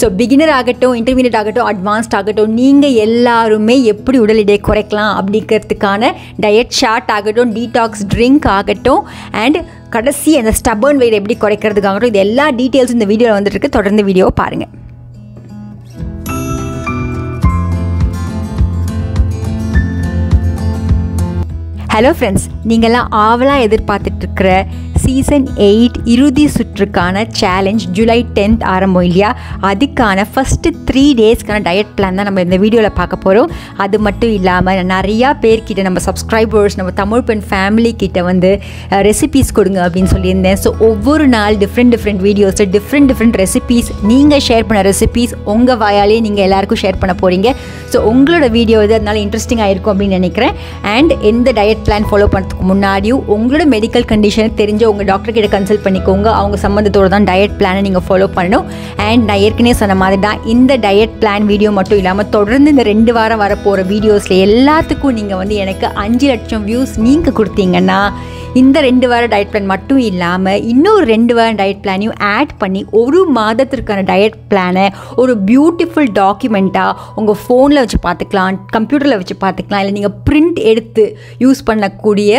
So beginner ஆகட்டும், intermediate ஆகட்டும், advanced ஆகட்டும், நீங்கள் எல்லாருமே எப்படி உடல் எடையை குறைக்கலாம் அப்படிங்கிறதுக்கான டயட் சார்ட் ஆகட்டும், டீடாக்ஸ் ட்ரிங்க் ஆகட்டும், அண்ட் கடைசி அந்த ஸ்டபர்ன் வெயிட் எப்படி குறைக்கிறதுக்காகட்டும், இது எல்லா டீட்டெயில்ஸும் இந்த வீடியோவில் வந்துட்டுருக்கு. தொடர்ந்து வீடியோவை பாருங்கள். ஹலோ ஃப்ரெண்ட்ஸ், நீங்கள்லாம் ஆவலாக எதிர்பார்த்துட்ருக்கிற சீசன் 8 இறுதி சுற்றுக்கான சேலஞ்ச் July 10th ஆரம்பம் இல்லையா? அதுக்கான ஃபஸ்ட்டு 3 daysக்கான டயட் பிளான் தான் நம்ம இந்த வீடியோவில் பார்க்க போகிறோம். அது மட்டும் இல்லாமல் நிறையா பேர்கிட்ட நம்ம சப்ஸ்கிரைபர்ஸ், நம்ம தமிழ் பெண் ஃபேமிலி கிட்ட வந்து ரெசிபீஸ் கொடுங்க அப்படின்னு சொல்லியிருந்தேன். ஸோ ஒவ்வொரு நாள் டிஃப்ரெண்ட் வீடியோஸில் டிஃப்ரெண்ட் ரெசிபீஸ், நீங்கள் ஷேர் பண்ண ரெசிபீஸ் உங்கள் வாயாலே நீங்கள் எல்லாேருக்கும் ஷேர் பண்ண போகிறீங்க. ஸோ உங்களோட வீடியோ இது அதனால இன்ட்ரெஸ்டிங்காக இருக்கும் அப்படின்னு நினைக்கிறேன். அண்ட் எந்த டயட் பிளான் ஃபாலோ பண்ணுறதுக்கு முன்னாடியும் உங்களோட மெடிக்கல் கண்டிஷன் தெரிஞ்ச உங்கள் டாக்டர் கிட்ட கன்சல்ட் பண்ணிக்கோங்க. அவங்க சம்மந்தத்தோடு தான் டயட் பிளானை நீங்கள் ஃபாலோ பண்ணணும். அண்ட் நான் ஏற்கனவே சொன்ன மாதிரி தான் இந்த டயட் பிளான் வீடியோ மட்டும் இல்லாமல் தொடர்ந்து இந்த 2 வாரம் வரப்போகிற வீடியோஸில் எல்லாத்துக்கும் நீங்கள் வந்து எனக்கு 5 லட்சம் வியூஸ் நீங்கள் கொடுத்தீங்கன்னா இந்த 2 வார டயட் பிளான் மட்டும் இல்லாமல் இன்னொரு 2 வாரம் டயட் பிளானையும் ஆட் பண்ணி 1 மாதத்திற்கான டயட் பிளானை ஒரு பியூட்டிஃபுல் டாக்குமெண்ட்டாக உங்கள் ஃபோனில் வச்சு பார்த்துக்கலாம், கம்ப்யூட்டரில் வச்சு பார்த்துக்கலாம், இல்லை நீங்கள் பிரிண்ட் எடுத்து யூஸ் பண்ணக்கூடிய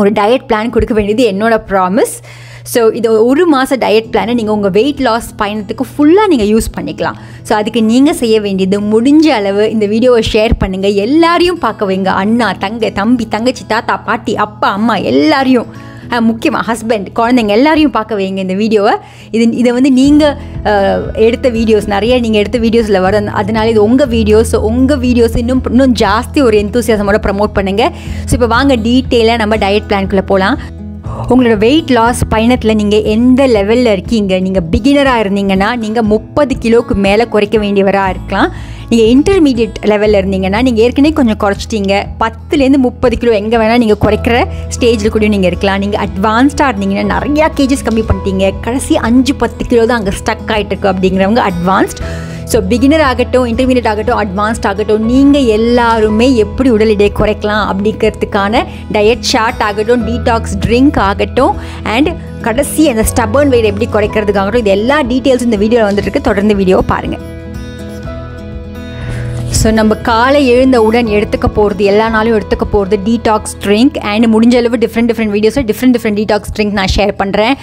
ஒரு டயட் பிளான் கொடுக்க வேண்டியது என்னோடய ப்ராமிஸ். ஸோ இது 1 மாத டயட் பிளானை நீங்கள் உங்கள் வெயிட் லாஸ் பயணத்துக்கு ஃபுல்லாக நீங்கள் யூஸ் பண்ணிக்கலாம். ஸோ அதுக்கு நீங்கள் செய்ய வேண்டியது முடிஞ்ச அளவு இந்த வீடியோவை ஷேர் பண்ணுங்கள், எல்லாரையும் பார்க்க வைங்க. அண்ணா, தங்க, தம்பி, தங்கச்சி, தாத்தா, பாட்டி, அப்பா, அம்மா எல்லாரையும், முக்கியமாக ஹஸ்பண்ட், குழந்தைங்க எல்லாரையும் பார்க்க வைங்க இந்த வீடியோவை. இதை வந்து நீங்கள் எடுத்த வீடியோஸ் நிறைய நீங்கள் எடுத்த வீடியோஸில் வர, அதனால இது உங்கள் வீடியோஸ். உங்கள் வீடியோஸ் இன்னும் ஜாஸ்தி ஒரு எந்தூசியாசமோட ப்ரமோட் பண்ணுங்கள். ஸோ இப்போ வாங்க டீட்டெயிலாக நம்ம டயட் பிளான்குள்ளே போகலாம். உங்களோட வெயிட் லாஸ் பயணத்தில் நீங்கள் எந்த லெவலில் இருக்கீங்க? நீங்கள் பிகினராக இருந்தீங்கன்னா நீங்கள் 30 கிலோவுக்கு மேலே குறைக்க வேண்டியவராக இருக்கலாம். நீங்கள் இன்டர்மீடியட் லெவலில் இருந்தீங்கன்னா நீங்கள் ஏற்கனவே கொஞ்சம் குறைச்சிட்டீங்க, 10லேருந்து 30 கிலோ எங்கே வேணால் நீங்கள் குறைக்கிற ஸ்டேஜில் கூட நீங்கள் இருக்கலாம். நீங்கள் அட்வான்ஸ்டாக இருந்தீங்கன்னா நிறையா கேஜஸ் கம்மி பண்ணிட்டீங்க, கடைசி 5-10 கிலோ தான் அங்கே ஸ்டக் ஆகிட்டு இருக்கு அப்படிங்கிறவங்க அட்வான்ஸ்ட். ஸோ பிகினர் ஆகட்டும், இன்டர்மீடியட் ஆகட்டும், அட்வான்ஸ்ட் ஆகட்டும், நீங்கள் எல்லாருமே எப்படி உடல் எடையை குறைக்கலாம் அப்படிங்கிறதுக்கான டயட் சார்ட் ஆகட்டும், டீடாக்ஸ் ட்ரிங்க் ஆகட்டும், அண்ட் கடைசி அந்த ஸ்டபர்ன் வெயிட் எப்படி குறைக்கிறதுக்காகட்டும், இது எல்லா டீட்டெயில்ஸும் இந்த வீடியோவில் வந்துட்டுருக்கு. தொடர்ந்து வீடியோவை பாருங்கள். ஸோ நம்ம காலை எழுந்தவுடன் எடுத்துக்க போகிறது, எல்லா நாளும் எடுத்துக்க போகிறது டீடாக்ஸ் ட்ரிங்க். அண்ட் முடிஞ்ச அளவு டிஃப்ரெண்ட் வீடியோஸில் டிஃப்ரெண்ட் டீடாக்ஸ் ட்ரிங்க் நான் ஷேர் பண்ணுறேன்.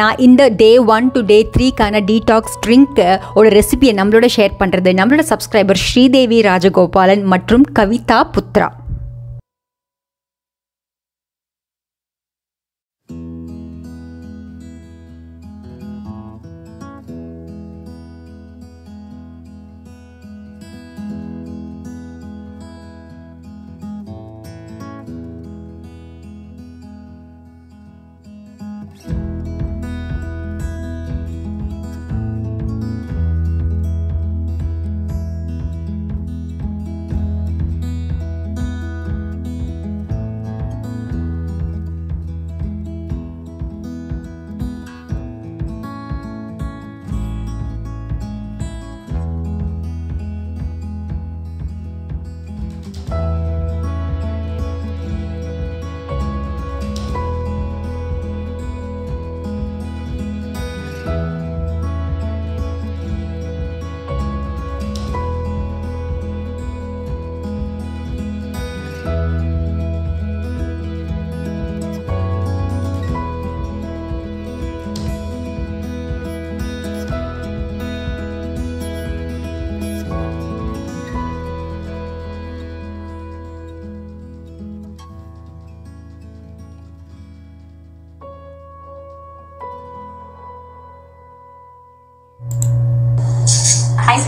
நான் இந்த day 1 to day 3க்கான டீடாக்ஸ் ட்ரிங்க்கு ஒரு ரெசிபியை நம்மளோட ஷேர் பண்ணுறது நம்மளோட சப்ஸ்கிரைபர் ஸ்ரீதேவி ராஜகோபாலன் மற்றும் கவிதா புத்ரா.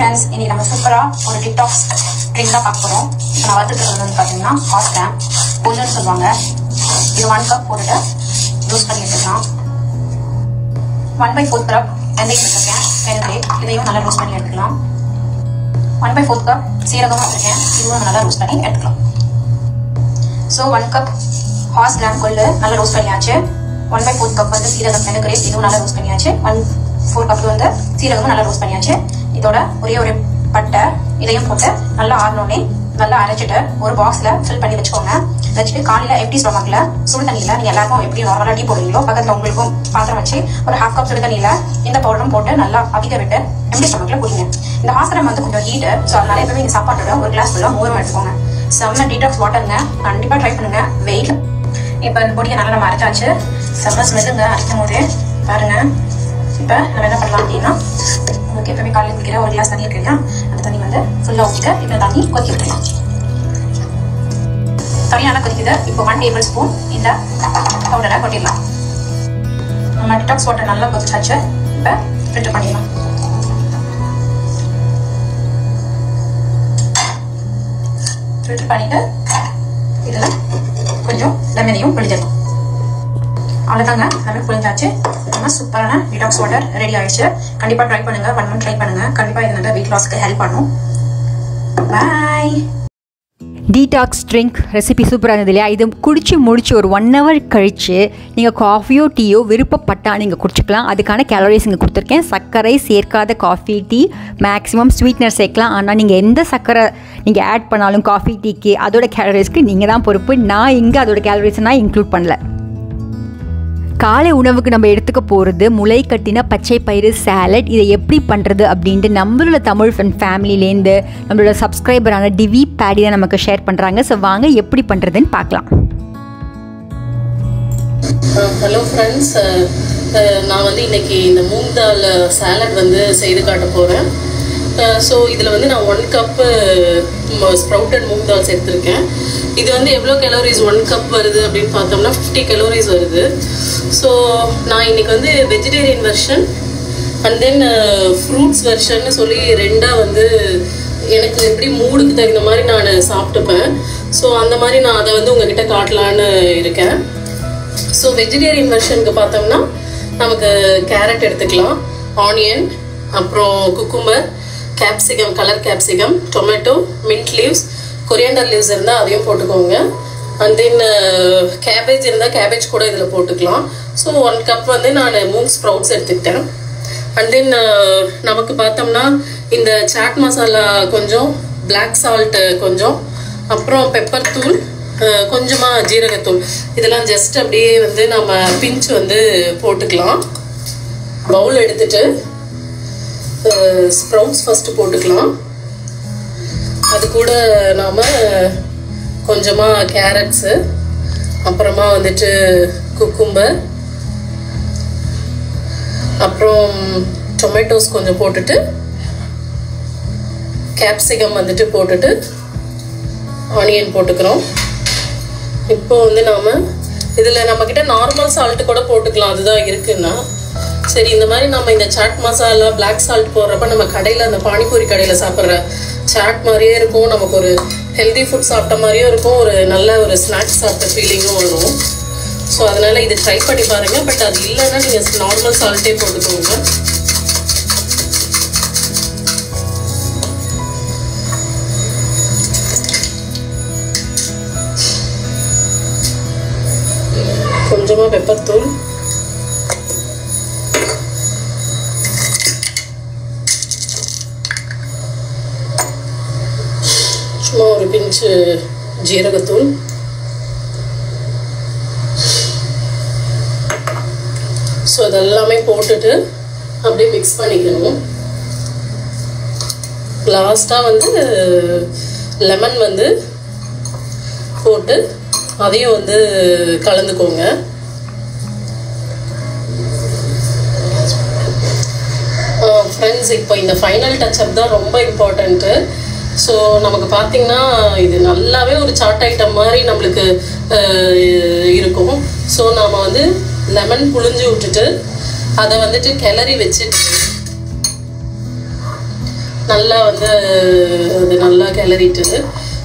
ஃப்ரெண்ட்ஸ், இன்னைக்கு நம்ம சூப்பராக ஒரு டிடாக்ஸ் ட்ரிங்காக பார்க்க போகிறோம். இப்போ நான் வளர்த்துட்டு வந்து பார்த்தீங்கன்னா ஹாட் டேம் பொல்லுன்னு சொல்லுவாங்க. இது 1 கப் போட்டுட்டு ஜூஸ் பண்ணி எடுத்துக்கலாம். 1/4 கப் வெந்தயம் எடுத்துருக்கேன், வெந்தயம் இதையும் நல்லா ரோஸ்ட் பண்ணி எடுத்துக்கலாம். 1/4 கப் சீரகம் எடுத்துருக்கேன், இதுவும் நல்லா ரோஸ்ட் பண்ணி எடுத்துக்கலாம். ஸோ 1 கப் ஹாட் டேம் கொள்ளு நல்லா ரோஸ்ட் பண்ணியாச்சு. 1/4 கப் வந்து சீரகம் மெனகரே இதுவும் நல்லா ரோஸ்ட் பண்ணியாச்சு. 1/4 கப் வந்து சீரகமும் நல்லா ரோஸ்ட் பண்ணியாச்சு. இதோட ஒரே ஒரு பட்டை இதையும் போட்டு நல்லா ஆறினோடனே நல்லா அரைச்சிட்டு ஒரு பாக்ஸில் ஃபில் பண்ணி வச்சுக்கோங்க. வச்சுட்டு காலையில் எப்படி ஸ்டொமக்கில் சுடு தண்ணியில் நீங்கள் எல்லாருக்கும் எப்படி நார்மலாக டீ போடுவீங்களோ பக்கத்தில் உங்களுக்கும் பாத்திரம் வச்சு ஒரு ஹாஃப் கப் சுடு தண்ணியில் இந்த பவுடரும் போட்டு நல்லா அவிக்க விட்டு எப்படி ஸ்டொமக்கில் குடிங்க. இந்த ஆசிரம் வந்து கொஞ்சம் ஹீட்டு, ஸோ அதனால எப்பவுமே நீங்கள் சாப்பாட்டோட ஒரு கிளாஸ் ஃபுல்லாக மோரம் எடுத்துக்கோங்க. செம்ம டீடாக்ஸ் வாட்டருங்க, கண்டிப்பாக ட்ரை பண்ணுங்க. வெயில் இப்போ இந்த பொடியை நல்லா நம்ம அரைச்சாச்சு. செம்ம ஸ்மெல்லுங்க அரைக்கும் போதே பாருங்கள். இப்போ நம்ம என்ன பண்ணலாம் அப்படின்னா, உங்களுக்கு எப்பவுமே காலையில் குடிக்கிற ஒரு கிளாஸ் தண்ணி இருக்கு இல்லையா, அந்த தண்ணி வந்து ஃபுல்லாக ஊற்றிக்க இப்போ தண்ணி கொதிக்க விட்டுலாம். தண்ணி நல்லா கொதிக்குது. இப்போ 1 டேபிள் ஸ்பூன் இந்த பவுடரை கொட்டிடலாம். நம்ம டிடாக்ஸ் வாட்டர் நல்லா கொதிச்சாச்சு. இப்போ ஃபில்டர் பண்ணிடலாம். ஃபில்டர் பண்ணிட்டு இதில் கொஞ்சம் லெமனையும் புளிஞ்சிடலாம். அவ்வளோதாங்க, லெமன் புளிஞ்சாச்சு. நம்ம சூப்பரான டிடாக்ஸ் வாட்டர் ரெடி ஆகிடுச்சு. கண்டிப்பாக ட்ரை பண்ணுங்கள். 1 மந்த் ட்ரை பண்ணுங்கள். கண்டிப்பாக இது நல்லா வெயிட் லாஸ்க்கு ஹெல்ப் பண்ணும். பாய். டீடாக்ஸ் ட்ரிங்க் ரெசிபி சூப்பராக இருந்தது இல்லையா? இது குடித்து முடித்து ஒரு 1 hour கழித்து நீங்கள் காஃபியோ டீயோ விருப்பப்பட்டால் நீங்கள் குடிச்சிக்கலாம். அதுக்கான கேலரிஸ் இங்கே கொடுத்துருக்கேன். சர்க்கரை சேர்க்காத காஃபி டீ மேக்ஸிமம் ஸ்வீட்னர் சேர்க்கலாம். ஆனால் நீங்கள் எந்த சர்க்கரை நீங்கள் ஆட் பண்ணாலும் காஃபி டீக்கு அதோட கேலரிஸ்க்கு நீங்கள் தான் பொறுப்பு. நான் இங்கே அதோட கேலரிஸை நான் இன்க்ளூட் பண்ணல. காலை உணவுக்கு நம்ம எடுத்துக்க போகிறது முளை கட்டின பச்சை பயிறு சாலட். இதை எப்படி பண்ணுறது அப்படின்ட்டு நம்மளோட தமிழ் ஃப்ரெண்ட் ஃபேமிலியிலேருந்து நம்மளோட சப்ஸ்கிரைபரான டிவி பேடி தான் நமக்கு ஷேர் பண்ணுறாங்க. ஸோ வாங்க எப்படி பண்ணுறதுன்னு பார்க்கலாம். ஹலோ ஃப்ரெண்ட்ஸ், நான் வந்து இன்றைக்கி இந்த மூங் தால் சாலட் வந்து செய்து காட்ட போகிறேன். ஸோ இதில் வந்து நான் 1 கப்பு ஸ்ப்ரவுட்டட் மூங் தால் சேர்த்துருக்கேன். இது வந்து எவ்வளோ கலோரிஸ் 1 கப் வருது அப்படின்னு பார்த்தோம்னா 50 கலோரிஸ் வருது. ஸோ நான் இன்றைக்கி வந்து vegetarian version and then fruits வெர்ஷன்னு சொல்லி 2ஆக வந்து எனக்கு எப்படி மூடுக்கு தகுந்த மாதிரி நான் சாப்பிட்டுப்பேன். ஸோ அந்த மாதிரி நான் அதை வந்து உங்ககிட்ட காட்டலான்னு இருக்கேன். ஸோ வெஜிடேரியன் வெர்ஷனுக்கு பார்த்தோம்னா நமக்கு கேரட் எடுத்துக்கலாம், ஆனியன், அப்புறம் cucumber, capsicum, colour capsicum, tomato, mint leaves, coriander leaves இருந்தால் அதையும் போட்டுக்கோங்க. அண்ட் தென் கேபேஜ் இருந்தால் கேபேஜ் கூட இதில் போட்டுக்கலாம். ஸோ 1 கப் வந்து நான் மூங் ஸ்ப்ரவுட்ஸ் எடுத்துக்கிட்டேன். அண்ட் தென் நமக்கு பார்த்தோம்னா இந்த சாட் மசாலா கொஞ்சம், பிளாக் சால்ட்டு கொஞ்சம், அப்புறம் பெப்பர் தூள், கொஞ்சமாக ஜீரகத்தூள், இதெல்லாம் ஜஸ்ட் அப்படியே வந்து நம்ம பிஞ்சு வந்து போட்டுக்கலாம். பவுல் எடுத்துகிட்டு ஸ்ப்ரவுட்ஸ் ஃபஸ்ட்டு போட்டுக்கலாம். அது கூட நாம் கொஞ்சமாக கேரட்ஸு, அப்புறமா வந்துட்டு குக்கும்பர், அப்புறம் டொமேட்டோஸ் கொஞ்சம் போட்டுட்டு, கேப்சிகம் வந்துட்டு போட்டுட்டு, ஆனியன் போட்டுக்கிறோம். இப்போ வந்து நாம் இதில் நம்மக்கிட்ட நார்மல் சால்ட்டு கூட போட்டுக்கலாம், அதுதான் இருக்குன்னா சரி. இந்த மாதிரி நம்ம இந்த சாட் மசாலா பிளாக் சால்ட் போடுறப்ப நம்ம கடையில் அந்த பானிபூரி கடையில் சாப்பிட்ற சாட் மாதிரியே இருக்கும். நமக்கு ஒரு ஹெல்தி ஃபுட் சாப்பிட்ட மாதிரியும் இருக்கும், ஒரு நல்ல ஒரு ஸ்நாக்ஸ் சாப்பிட்ட ஃபீலிங்கும் வரும். ஸோ அதனால் இது ட்ரை பண்ணி பாருங்கள். பட் அது இல்லைன்னா நீங்கள் நார்மல் சால்ட்டே போட்டுக்கோங்க. கொஞ்சமாக பெப்பர் தூள், சும்மா ஒரு பிஞ்சு ஜீரகத்தூள், ஸோ இதெல்லாமே போட்டுட்டு அப்படியே மிக்ஸ் பண்ணிக்கணும். லாஸ்ட்டாக வந்து லெமன் வந்து போட்டு அதையும் வந்து கலந்துக்கோங்க. ஃப்ரெண்ட்ஸ், இப்போ இந்த ஃபைனல் டச்சப் தான் ரொம்ப இம்பார்ட்டண்ட்டு. ஸோ நமக்கு பார்த்திங்கன்னா இது நல்லாவே ஒரு சாட் ஐட்டம் மாதிரி நம்மளுக்கு இருக்கும். ஸோ நாம் வந்து லெமன் புழிஞ்சு விட்டுட்டு அதை வந்துட்டு கிளறி வச்சு நல்லா வந்து அது நல்லா கிளறிட்டு,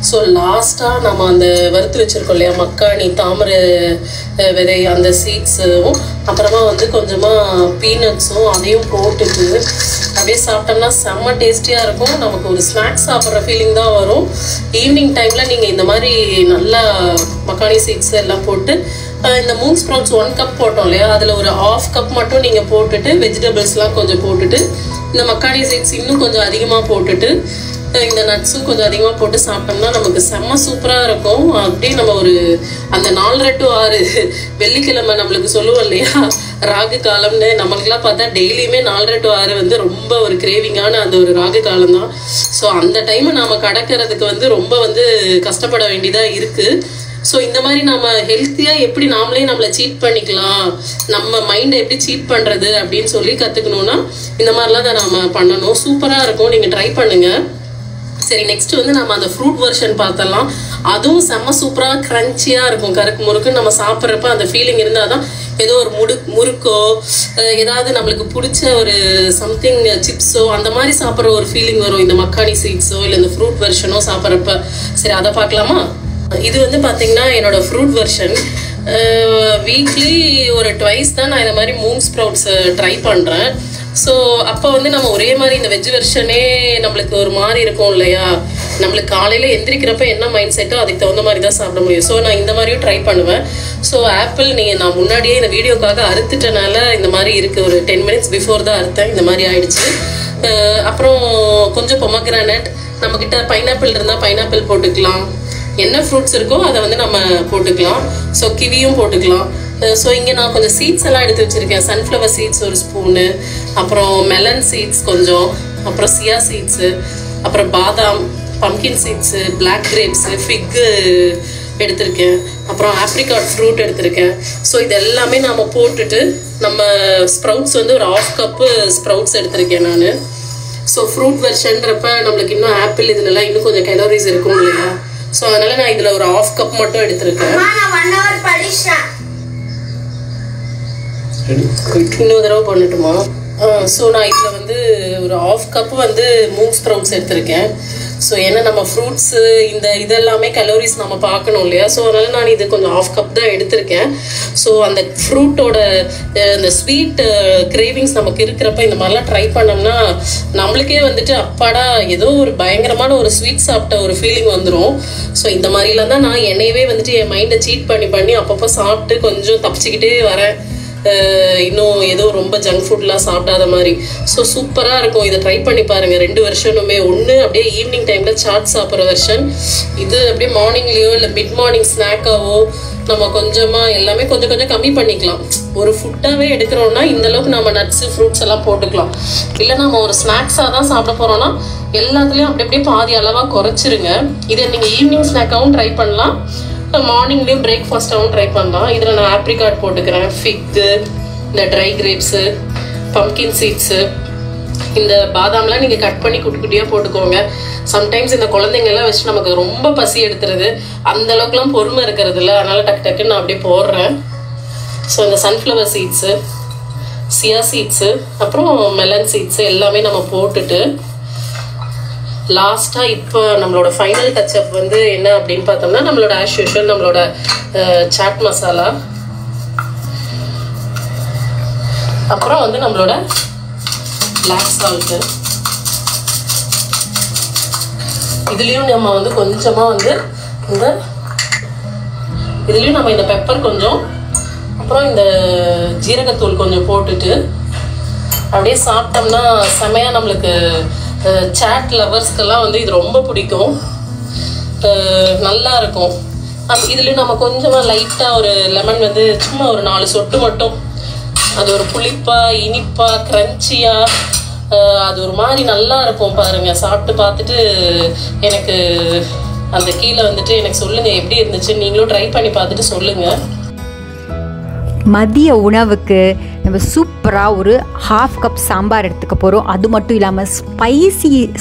ஸோ லாஸ்ட்டாக நம்ம அந்த வறுத்து வச்சுருக்கோம் இல்லையா மக்காணி, தாமரை விதை, அந்த சீட்ஸும் அப்புறமா வந்து கொஞ்சமாக பீனட்ஸும் அதையும் போட்டுட்டு அப்படியே சாப்பிட்டோம்னா செம்ம டேஸ்டியாக இருக்கும். நமக்கு ஒரு ஸ்நாக்ஸ் சாப்பிட்ற ஃபீலிங் தான் வரும். ஈவினிங் டைமில் நீங்கள் இந்த மாதிரி நல்லா மக்காணி சீட்ஸ் எல்லாம் போட்டு, இந்த மூங் ஸ்ப்ரவுட்ஸ் 1 கப் போட்டோம் இல்லையா, அதில் ஒரு ½ கப் மட்டும் நீங்கள் போட்டுட்டு, வெஜிடபிள்ஸ்லாம் கொஞ்சம் போட்டுட்டு, இந்த மக்காணி சீட்ஸ் இன்னும் கொஞ்சம் அதிகமாக போட்டுட்டு இந்த நட்ஸ் கொஞ்சம் அதிகமா போட்டு சாப்பிட்டோம்னா நமக்கு செம்ம சூப்பரா இருக்கும். அப்படியே நம்ம ஒரு அந்த 4-6 வெள்ளிக்கிழமை நமக்கு சொல்லுவோம் இல்லையா ராகு காலம்னு, நமக்குலாம் பார்த்தா டெய்லியுமே 4-6 வந்து ரொம்ப ஒரு கிரேவிங்கான அந்த ஒரு ராகு காலம் தான். ஸோ அந்த டைமை நாம கடக்கிறதுக்கு வந்து ரொம்ப வந்து கஷ்டப்பட வேண்டியதா இருக்கு. ஸோ இந்த மாதிரி நம்ம ஹெல்த்தியாக எப்படி நாமளே நம்மளை சீட் பண்ணிக்கலாம், நம்ம மைண்டை எப்படி சீட் பண்ணுறது அப்படின்னு சொல்லி கற்றுக்கணுன்னா இந்த மாதிரிலாம் தான் நம்ம பண்ணணும். சூப்பராக இருக்கும், நீங்கள் ட்ரை பண்ணுங்கள். சரி, நெக்ஸ்ட் வந்து நம்ம அந்த ஃப்ரூட் வெர்ஷன் பார்த்தலாம். அதுவும் செம்ம சூப்பராக க்ரன்ச்சியாக இருக்கும். கருக்கு முறுக்கு நம்ம சாப்பிட்றப்ப அந்த ஃபீலிங் இருந்தால் தான் ஏதோ ஒரு முறுக்கோ ஏதாவது நம்மளுக்கு பிடிச்ச ஒரு சம்திங் சிப்ஸோ அந்த மாதிரி சாப்பிட்ற ஒரு ஃபீலிங் வரும் இந்த மக்கானி சீட்ஸோ இல்லை இந்த ஃப்ரூட் வெர்ஷனோ சாப்பிட்றப்ப. சரி, அதை பார்க்கலாமா? இது வந்து பார்த்தீங்கன்னா என்னோட ஃப்ரூட் வெர்ஷன். வீக்லி ஒரு 2 தான் நான் இந்த மாதிரி மூங் ஸ்ப்ரவுட்ஸ் ட்ரை பண்ணுறேன். ஸோ அப்போ வந்து நம்ம ஒரே மாதிரி இந்த வெஜ் வெர்ஷனே நம்மளுக்கு ஒரு மாதிரி இருக்கும் இல்லையா, நம்மளுக்கு காலையில் எந்திரிக்கிறப்ப என்ன மைண்ட் செட்டோ அதுக்கு தகுந்த மாதிரி தான் சாப்பிட முடியும். ஸோ நான் இந்த மாதிரியும் ட்ரை பண்ணுவேன். ஸோ ஆப்பிள் நான் முன்னாடியே இந்த வீடியோக்காக அறுத்துட்டனால இந்த மாதிரி இருக்குது, ஒரு 10 minutes பிஃபோர் தான் அறுத்தேன், இந்த மாதிரி ஆயிடுச்சு. அப்புறம் கொஞ்சம் பொமக்ரானட், நம்மக்கிட்ட பைனாப்பிள் இருந்தால் பைனாப்பிள் போட்டுக்கலாம், என்ன ஃப்ரூட்ஸ் இருக்கோ அதை வந்து நம்ம போட்டுக்கலாம். ஸோ கிவியும் போட்டுக்கலாம். ஸோ இங்கே நான் கொஞ்சம் சீட்ஸ் எல்லாம் எடுத்து வச்சுருக்கேன். சன்ஃப்ளவர் சீட்ஸ் ஒரு ஸ்பூனு, அப்புறம் மெலன் சீட்ஸ் கொஞ்சம், அப்புறம் சியா சீட்ஸு, அப்புறம் பாதாம், pumpkin seeds, black grapes, fig எடுத்திருக்கேன், அப்புறம் ஆப்ரிகாட் ஃப்ரூட் எடுத்திருக்கேன். ஸோ இது எல்லாமே நம்ம போட்டுட்டு நம்ம ஸ்ப்ரவுட்ஸ் வந்து ஒரு 1/2 கப்பு ஸ்ப்ரவுட்ஸ் எடுத்திருக்கேன் நான். ஸோ ஃப்ரூட் வெர்ஷன்றப்ப நம்மளுக்கு இன்னும் ஆப்பிள் இதுலலாம் இன்னும் கொஞ்சம் கலோரிஸ் இருக்கும் இல்லையா, ஸோ அதனால் நான் இதில் ஒரு 1/2 கப் மட்டும் எடுத்துருக்கேன். இன்னொரு தடவை பண்ணட்டுமா? ஸோ நான் இதில் வந்து ஒரு 1/2 கப் வந்து மூங் ஸ்ப்ரவுட்ஸ் எடுத்திருக்கேன். ஸோ ஏன்னா நம்ம ஃப்ரூட்ஸு இந்த இதெல்லாமே கலோரிஸ் நம்ம பார்க்கணும் இல்லையா, ஸோ அதனால் நான் இது கொஞ்சம் 1/2 கப் தான் எடுத்திருக்கேன். ஸோ அந்த ஃப்ரூட்டோட இந்த ஸ்வீட் கிரேவிங்ஸ் நமக்கு இருக்கிறப்ப இந்த மாதிரிலாம் ட்ரை பண்ணோம்னா நம்மளுக்கே வந்துட்டு அப்பாடா ஏதோ ஒரு பயங்கரமான ஒரு ஸ்வீட் சாப்பிட்ட ஒரு ஃபீலிங் வந்துடும். ஸோ இந்த மாதிரிலாம் தான் நான் என்னையவே வந்துட்டு என் மைண்டை சீட் பண்ணி அப்பப்போ சாப்பிட்டு கொஞ்சம் தப்பிச்சுக்கிட்டே வரேன், இன்னும் ஏதோ ரொம்ப ஜங்க் ஃபுட்லாம் சாப்பிடாத மாதிரி. ஸோ சூப்பராக இருக்கும், இதை ட்ரை பண்ணி பாருங்கள். 2 வெர்ஷனுமே ஒன்று அப்படியே ஈவினிங் டைமில் சாட் சாப்பிட்ற வெர்ஷன், இது அப்படியே மார்னிங்லேயோ இல்லை மிட் மார்னிங் ஸ்நாக்காவோ நம்ம கொஞ்சமாக எல்லாமே கொஞ்சம் கொஞ்சம் கம்மி பண்ணிக்கலாம். ஒரு ஃபுட்டாகவே எடுக்கிறோன்னா இந்தளவுக்கு நம்ம நட்ஸு ஃப்ரூட்ஸ் எல்லாம் போட்டுக்கலாம். இல்லை நம்ம ஒரு ஸ்நாக்ஸாக தான் சாப்பிட போகிறோன்னா எல்லாத்துலேயும் அப்படி அப்படியே பாதி அளவாக குறைச்சிருங்க. இதை நீங்கள் ஈவினிங் ஸ்நாக்காகவும் ட்ரை பண்ணலாம், மார்னிங்லேயும் பிரேக்ஃபாஸ்ட்டாகவும் ட்ரை பண்ணலாம். இதில் நான் ஆப்ரிகாட் போட்டுக்கிறேன், ஃபிக்கு, இந்த ட்ரை கிரேப்ஸு, பம்கின் சீட்ஸு, இந்த பாதாம்லாம் நீங்கள் கட் பண்ணி குட்டி குட்டியாக போட்டுக்கோங்க. சம்டைம்ஸ் இந்த குழந்தைங்கள்லாம் வச்சு நமக்கு ரொம்ப பசி எடுத்துருது, அந்தளவுக்குலாம் பொறுமை இருக்கிறது இல்லை, அதனால் டக்கு டக்குன்னு நான் அப்படியே போடுறேன். ஸோ இந்த சன்ஃப்ளவர் சீட்ஸு, சியா சீட்ஸு, அப்புறம் மெலன் சீட்ஸு எல்லாமே நம்ம போட்டுட்டு லாஸ்ட்டாக இப்போ நம்மளோட ஃபைனல் டச்சப் வந்து என்ன அப்படின்னு பார்த்தோம்னா நம்மளோட ஆஸ் யூஷுவல் நம்மளோட சாட் மசாலா, அப்புறம் வந்து நம்மளோட பிளாக் சால்ட்டு. இதுலேயும் நம்ம வந்து கொஞ்சமாக வந்து இந்த இதுலேயும் நம்ம இந்த பெப்பர் கொஞ்சம், அப்புறம் இந்த ஜீரகத்தூள் கொஞ்சம் போட்டுட்டு அப்படியே சாப்பிட்டோம்னா செமையாக நம்மளுக்கு சாட் லவர்ஸ்க்கெல்லாம் வந்து இது ரொம்ப பிடிக்கும், நல்லா இருக்கும். இதுலேயும் நம்ம கொஞ்சமாக லைட்டாக ஒரு லெமன் வந்து சும்மா ஒரு 4 சொட்டு மட்டும், அது ஒரு புளிப்பாக இனிப்பாக க்ரன்ச்சியாக அது ஒரு மாதிரி நல்லா இருக்கும். பாருங்கள், சாப்பிட்டு பார்த்துட்டு எனக்கு அந்த கீழே வந்துட்டு எனக்கு சொல்லுங்கள் எப்படி இருந்துச்சு, நீங்களும் ட்ரை பண்ணி பார்த்துட்டு சொல்லுங்கள். மதிய உணவுக்கு நம்ம சூப்பராக ஒரு 1/2 கப் சாம்பார் எடுத்துக்க போகிறோம். அது மட்டும் இல்லாமல்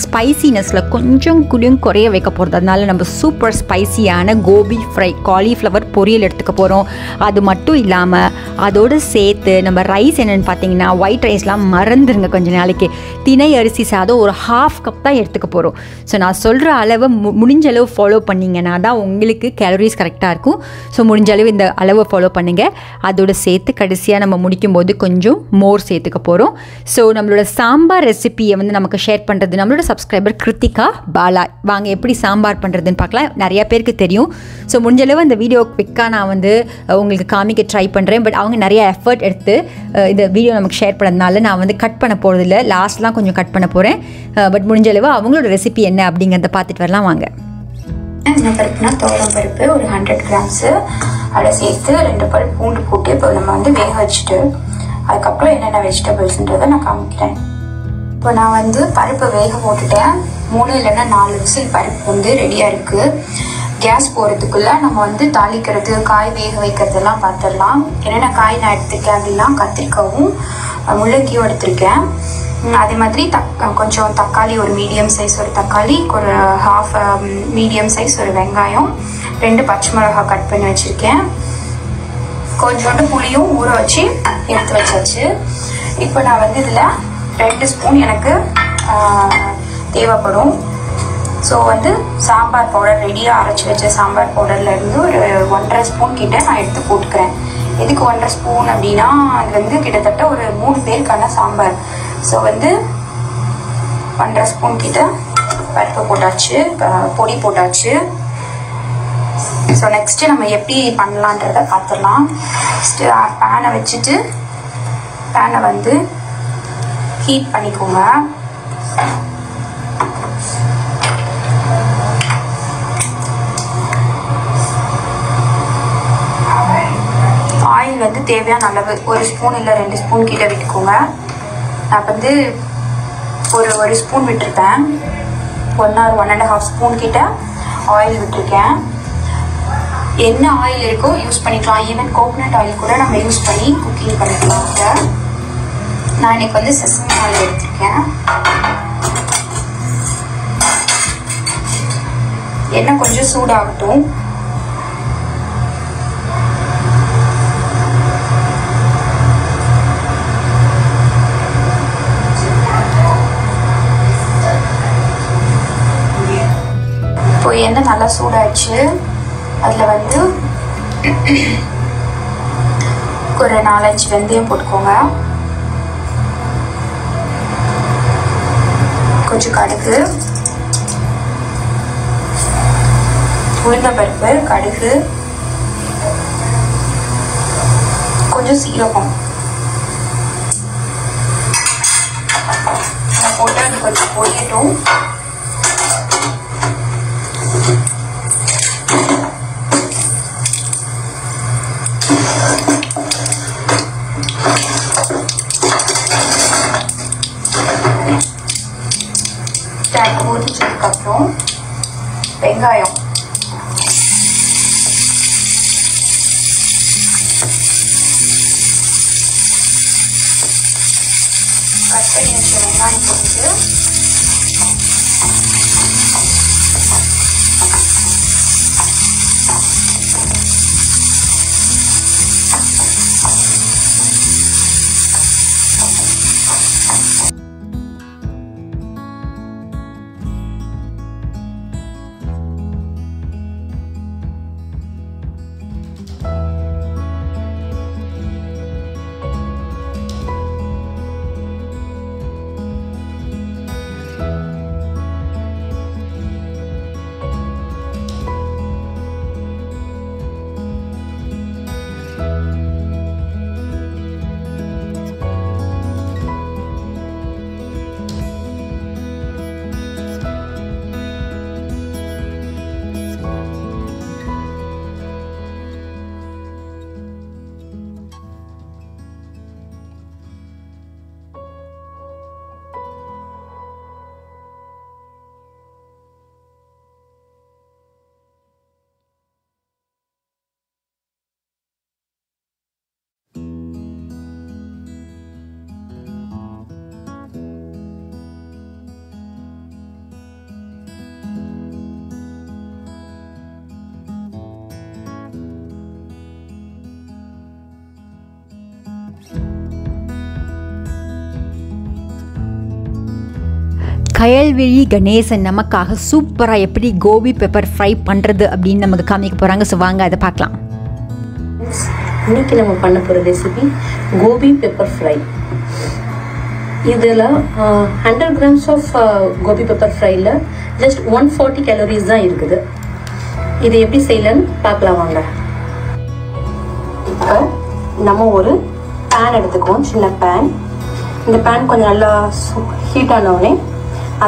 ஸ்பைசினஸில் கொஞ்சம் குடியும் குறைய வைக்க போகிறது, அதனால நம்ம சூப்பர் ஸ்பைசியான கோபி ஃப்ரை காலிஃப்ளவர் பொரியல் எடுத்துக்க போகிறோம். அது மட்டும் இல்லாமல் அதோடு சேர்த்து நம்ம ரைஸ் என்னென்னு பார்த்தீங்கன்னா ஒயிட் ரைஸ்லாம் மறந்துருங்க, கொஞ்சம் நாளைக்கு திணை அரிசி சாதம் ஒரு 1/2 கப் தான் எடுத்துக்க போகிறோம். ஸோ நான் சொல்கிற அளவு முடிஞ்ச அளவு ஃபாலோ பண்ணிங்கன்னா தான் உங்களுக்கு கேலரிஸ் கரெக்டாக இருக்கும். ஸோ முடிஞ்ச அளவு இந்த அளவை ஃபாலோ பண்ணுங்கள். அதோடு சேர்த்து கடைசியாக நம்ம முடிக்கும்போது வந்து கொஞ்சம் மோர் சேர்த்துக்க போறோம். சோ நம்மளோட சாம்பார் ரெசிபியை வந்து நமக்கு ஷேர் பண்றது நம்மளோட சப்ஸ்கிரைபர் கிருத்திகா பாலா. வாங்க எப்படி சாம்பார் பண்றதுன்னு பார்க்கலாம். நிறைய பேருக்கு தெரியும். சோ முடிஞ்சளவு அந்த வீடியோ குவிக்கா நான் வந்து உங்களுக்கு காமிக்க ட்ரை பண்றேன். பட் அவங்க நிறைய எஃபர்ட் எடுத்து இந்த வீடியோ நமக்கு ஷேர் பண்ணதுனால நான் வந்து கட் பண்ண போறது இல்ல. லாஸ்ட்ல தான் கொஞ்சம் கட் பண்ண போறேன். பட் முடிஞ்சளவு அவங்களோட ரெசிபி என்ன அப்படிங்கறத பார்த்துட்டு வரலாம் வாங்க. நான் பருப்புனா தோரம் பருப்பு ஒரு 100 கிராம்ஸ் அதை சேர்த்து 2 பல் பூண்டு போட்டு இப்போ நம்ம வந்து வேக வச்சுட்டு அதுக்கப்புறம் என்னென்ன வெஜிடபிள்ஸ்ன்றதை நான் காமிக்கிறேன். இப்போ நான் வந்து பருப்பை வேக போட்டுட்டேன். 3 இல்லைன்னா 4 விசில் பருப்பு வந்து ரெடியாக இருக்குது. கேஸ் போகிறதுக்குள்ளே நம்ம வந்து தாளிக்கிறது காய் வேக வைக்கிறதெல்லாம் பார்த்துடலாம். என்னென்ன காய் நான் எடுத்துருக்கேன் அப்படின்னா கத்திரிக்காவும் முள்ளங்கியும் எடுத்திருக்கேன். அதே மாதிரி கொஞ்சம் தக்காளி ஒரு மீடியம் சைஸ் ஒரு தக்காளி ஒரு ஹாஃப் மீடியம் சைஸ் ஒரு வெங்காயம் 2 பச்சை மிளகாய் கட் பண்ணி வச்சுருக்கேன். கொஞ்சோண்டு புளியும் ஊற வச்சு எடுத்து வச்சாச்சு. இப்போ நான் வந்து இதில் 2 ஸ்பூன் எனக்கு தேவைப்படும். ஸோ வந்து சாம்பார் பவுடர் ரெடியாக அரைச்சி வச்ச சாம்பார் பவுடர்லேருந்து ஒரு 1.5 ஸ்பூன் கிட்டே நான் எடுத்து போட்டுக்கிறேன். இதுக்கு 1.5 ஸ்பூன் அப்படின்னா அது வந்து கிட்டத்தட்ட ஒரு 3 பேருக்கான சாம்பார். ஸோ வந்து 1.5 ஸ்பூன் கிட்ட பருப்பு போட்டாச்சு பொடி போட்டாச்சு. ஸோ நெக்ஸ்ட்டு நம்ம எப்படி பண்ணலான்றத பார்த்துடலாம். நெக்ஸ்ட்டு பேனை வச்சுட்டு பேனை வந்து ஹீட் பண்ணிக்கோங்க. ஆயில் வந்து தேவையான அளவு 1 ஸ்பூன் இல்லை 2 ஸ்பூன் கிட்ட விட்டுக்கோங்க. நான் வந்து ஒரு ஸ்பூன் விட்டுருப்பேன். 1 ஆர் 1.5 ஸ்பூன் கிட்ட ஆயில் விட்டுருக்கேன். என்ன ஆயில் இருக்கோ யூஸ் பண்ணிக்கலாம். ஈவன் கோகனட் ஆயில் கூட நம்ம யூஸ் பண்ணி குக்கிங் பண்ணிக்கலாம். நான் இன்னைக்கு வந்து செசமி ஆயில் எடுத்துருக்கேன். எண்ணெய் கொஞ்சம் சூடாகட்டும். எண்ணெய் நல்லா சூடாச்சு. அதில் வந்து ஒரு 4-5 வெந்தயம் போட்டுக்கோங்க. கொஞ்சம் கடுகு உளுந்த பருப்பு கடுகு கொஞ்சம் சீரகம் போட்டு அது கொஞ்சம் பொரியட்டும். அப்புறம் வெங்காயம் கட் பண்ணி வச்சு வெங்காயம் போட்டு கயல்விழி கணேசன் நமக்காக சூப்பராக எப்படி கோபி பெப்பர் ஃப்ரை பண்ணுறது அப்படின்னு நமக்கு காமிக்க போகிறாங்க. ஸோ வாங்க அதை பார்க்கலாம். இன்னைக்கு நம்ம பண்ண போற ரெசிபி கோபி பெப்பர் ஃப்ரை. இதெல்லாம் 100 grams of கோபி பெப்பர் ஃப்ரைல just 140 calories தான் இருக்குது. இது எப்படி செய்யலன்னு பார்க்கலாம் வாங்க. இப்போ நம்ம ஒரு pan எடுத்துக்கோம், சின்ன pan. இந்த pan கொஞ்சம் நல்லா ஹீட் ஆன உடனே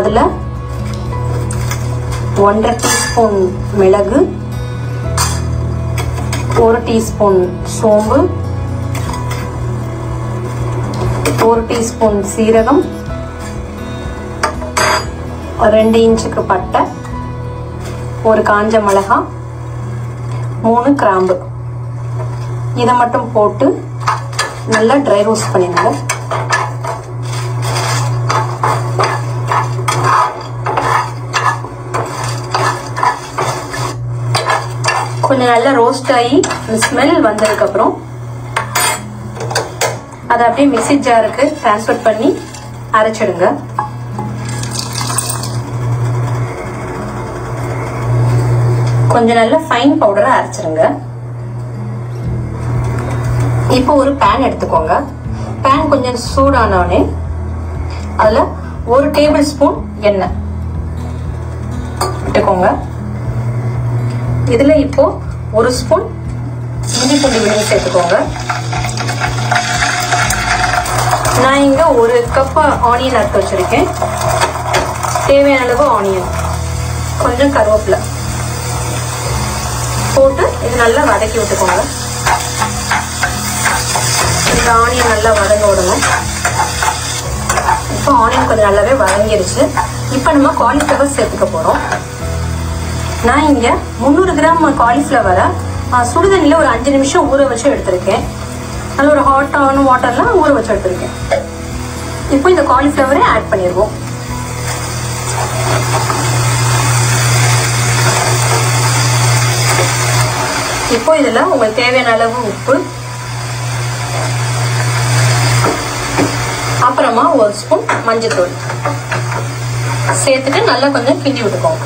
அதுல 1.5 teaspoon மிளகு, 1 teaspoon சோம்பு, 1 teaspoon சீரகம், 2 இன்ச்சுக்கு பட்டை, 1 காஞ்ச மிளகா, 3 கிராம்பு. இதை மட்டும் போட்டு நல்லா ட்ரை ரோஸ்ட் பண்ணிடுங்க. கொஞ்சம் நல்லா ரோஸ்ட் ஆகி ஸ்மெல் வந்ததுக்கப்புறம் அதை அப்படியே மிக்ஸி ஜாருக்கு டிரான்ஸ்ஃபர் பண்ணி அரைச்சிடுங்க. கொஞ்சம் நல்லா ஃபைன் பவுடரை அரைச்சிடுங்க. இப்போ ஒரு பேன் எடுத்துக்கோங்க. பேன் கொஞ்சம் சூடானோடனே அதில் 1 டேபிள் ஸ்பூன் எண்ணெய் விட்டுக்கோங்க. இதில் இப்போ 1 ஸ்பூன் இஞ்சி பூண்டு விழுந்து சேர்த்துக்கோங்க. நான் இங்கே 1 கப்பு ஆனியன் அறுத்து வச்சுருக்கேன். தேவையான அளவு ஆனியன், கொஞ்சம் கருவேப்பிலை போட்டு இது நல்லா வதக்கி விட்டுக்கோங்க. இந்த ஆனியன் நல்லா வதங்க விடணும். இப்போ ஆனியன் கொஞ்சம் நல்லாவே வதங்கிடுச்சு. இப்போ நம்ம காலிஃப்ளவர் சேர்த்துக்க போகிறோம். நான் இங்கே 300 கிராம் காலிஃப்ளவரை சுடுதண்ணியில் ஒரு 5 நிமிஷம் ஊற வச்சு எடுத்திருக்கேன். அதில் ஒரு ஹாட்டான வாட்டர்லாம் ஊற வச்சு எடுத்திருக்கேன். இப்போ இந்த காலிஃப்ளவரை ஆட் பண்ணிடுவோம். இப்போ இதில் உங்களுக்கு தேவையான அளவு உப்பு, அப்புறமா 1 ஸ்பூன் மஞ்சத்தூள் சேர்த்துட்டு நல்லா கொஞ்சம் கிண்டி விட்டுக்கோங்க.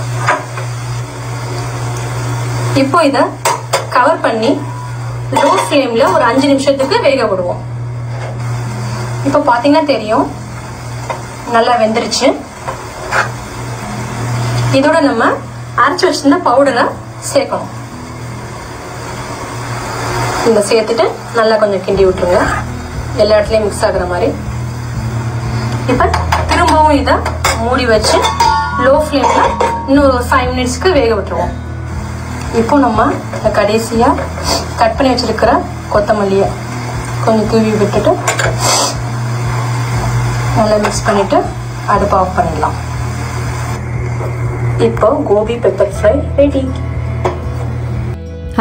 இப்போ இதை கவர் பண்ணி லோ ஃப்ளேமில் ஒரு 5 நிமிஷத்துக்கு வேக விடுவோம். இப்போ பார்த்தீங்கன்னா தெரியும் நல்லா வெந்துருச்சு. இதோட நம்ம அரைச்சி வச்சிருந்த பவுடரை சேர்க்கணும். இந்த சேர்த்துட்டு நல்லா கொஞ்சம் கிண்டி விட்டுருங்க, எல்லா இடத்துலையும் மிக்ஸ் ஆகுற மாதிரி. இப்போ திரும்பவும் இதை மூடி வச்சு லோ ஃப்ளேமில் இன்னொரு 5 மினிட்ஸ்க்கு வேக விட்டுருவோம். இப்போ நம்ம கடைசியாக கட் பண்ணி வச்சுருக்கிற கொத்தமல்லியை கொஞ்சம் தூவி விட்டுட்டு நல்லா மிக்ஸ் பண்ணிவிட்டு அடுப்பு ஆஃப் பண்ணிடலாம். இப்போ கோபி பெப்பர் ஃப்ரை ரெடி.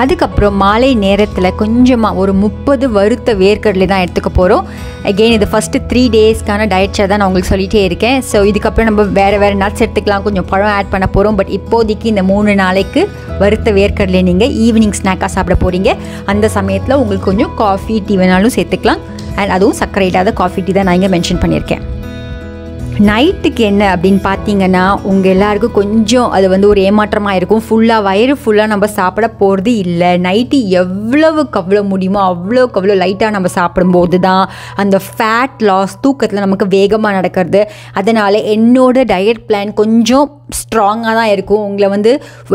அதுக்கப்புறம் மாலை நேரத்தில் கொஞ்சமாக ஒரு 30 வறுத்த வேர்க்கடலை தான் எடுத்துக்க போகிறோம். அகெயின் இது ஃபஸ்ட்டு 3 டேஸ்க்கான டயட்ஸை தான் நான் உங்களுக்கு சொல்லிகிட்டே இருக்கேன். ஸோ இதுக்கப்புறம் நம்ம வேறு நட்ஸ் எடுத்துக்கலாம், கொஞ்சம் பழம் ஆட் பண்ண போகிறோம். பட் இப்போதைக்கு இந்த 3 நாளைக்கு வறுத்த வேர்க்கடலை நீங்கள் ஈவினிங் ஸ்நாக்காக சாப்பிட போகிறீங்க. அந்த சமயத்தில் உங்களுக்கு கொஞ்சம் காஃபி டீ வேணாலும் சேர்த்துக்கலாம். அண்ட் அதுவும் சர்க்கரை இல்லாத காஃபி டீ தான் நான் இங்கே மென்ஷன் பண்ணியிருக்கேன். நைட்டுக்கு என்ன அப்படின்னு பார்த்தீங்கன்னா உங்கள் எல்லாருக்கும் கொஞ்சம் அது வந்து ஒரு ஏமாற்றமாக இருக்கும். ஃபுல்லாக வயிறு ஃபுல்லாக நம்ம சாப்பிட போகிறது இல்லை. நைட்டு எவ்வளவுக்கு அவ்வளோ முடியுமோ அவ்வளோக்கு அவ்வளோ லைட்டாக நம்ம சாப்பிடும்போது தான் அந்த ஃபேட் லாஸ் தூக்கத்தில் நமக்கு வேகமாக நடக்கிறது. அதனால் என்னோட டயட் பிளான் கொஞ்சம் ஸ்ட்ராங்காக தான் இருக்கும். உங்களை வந்து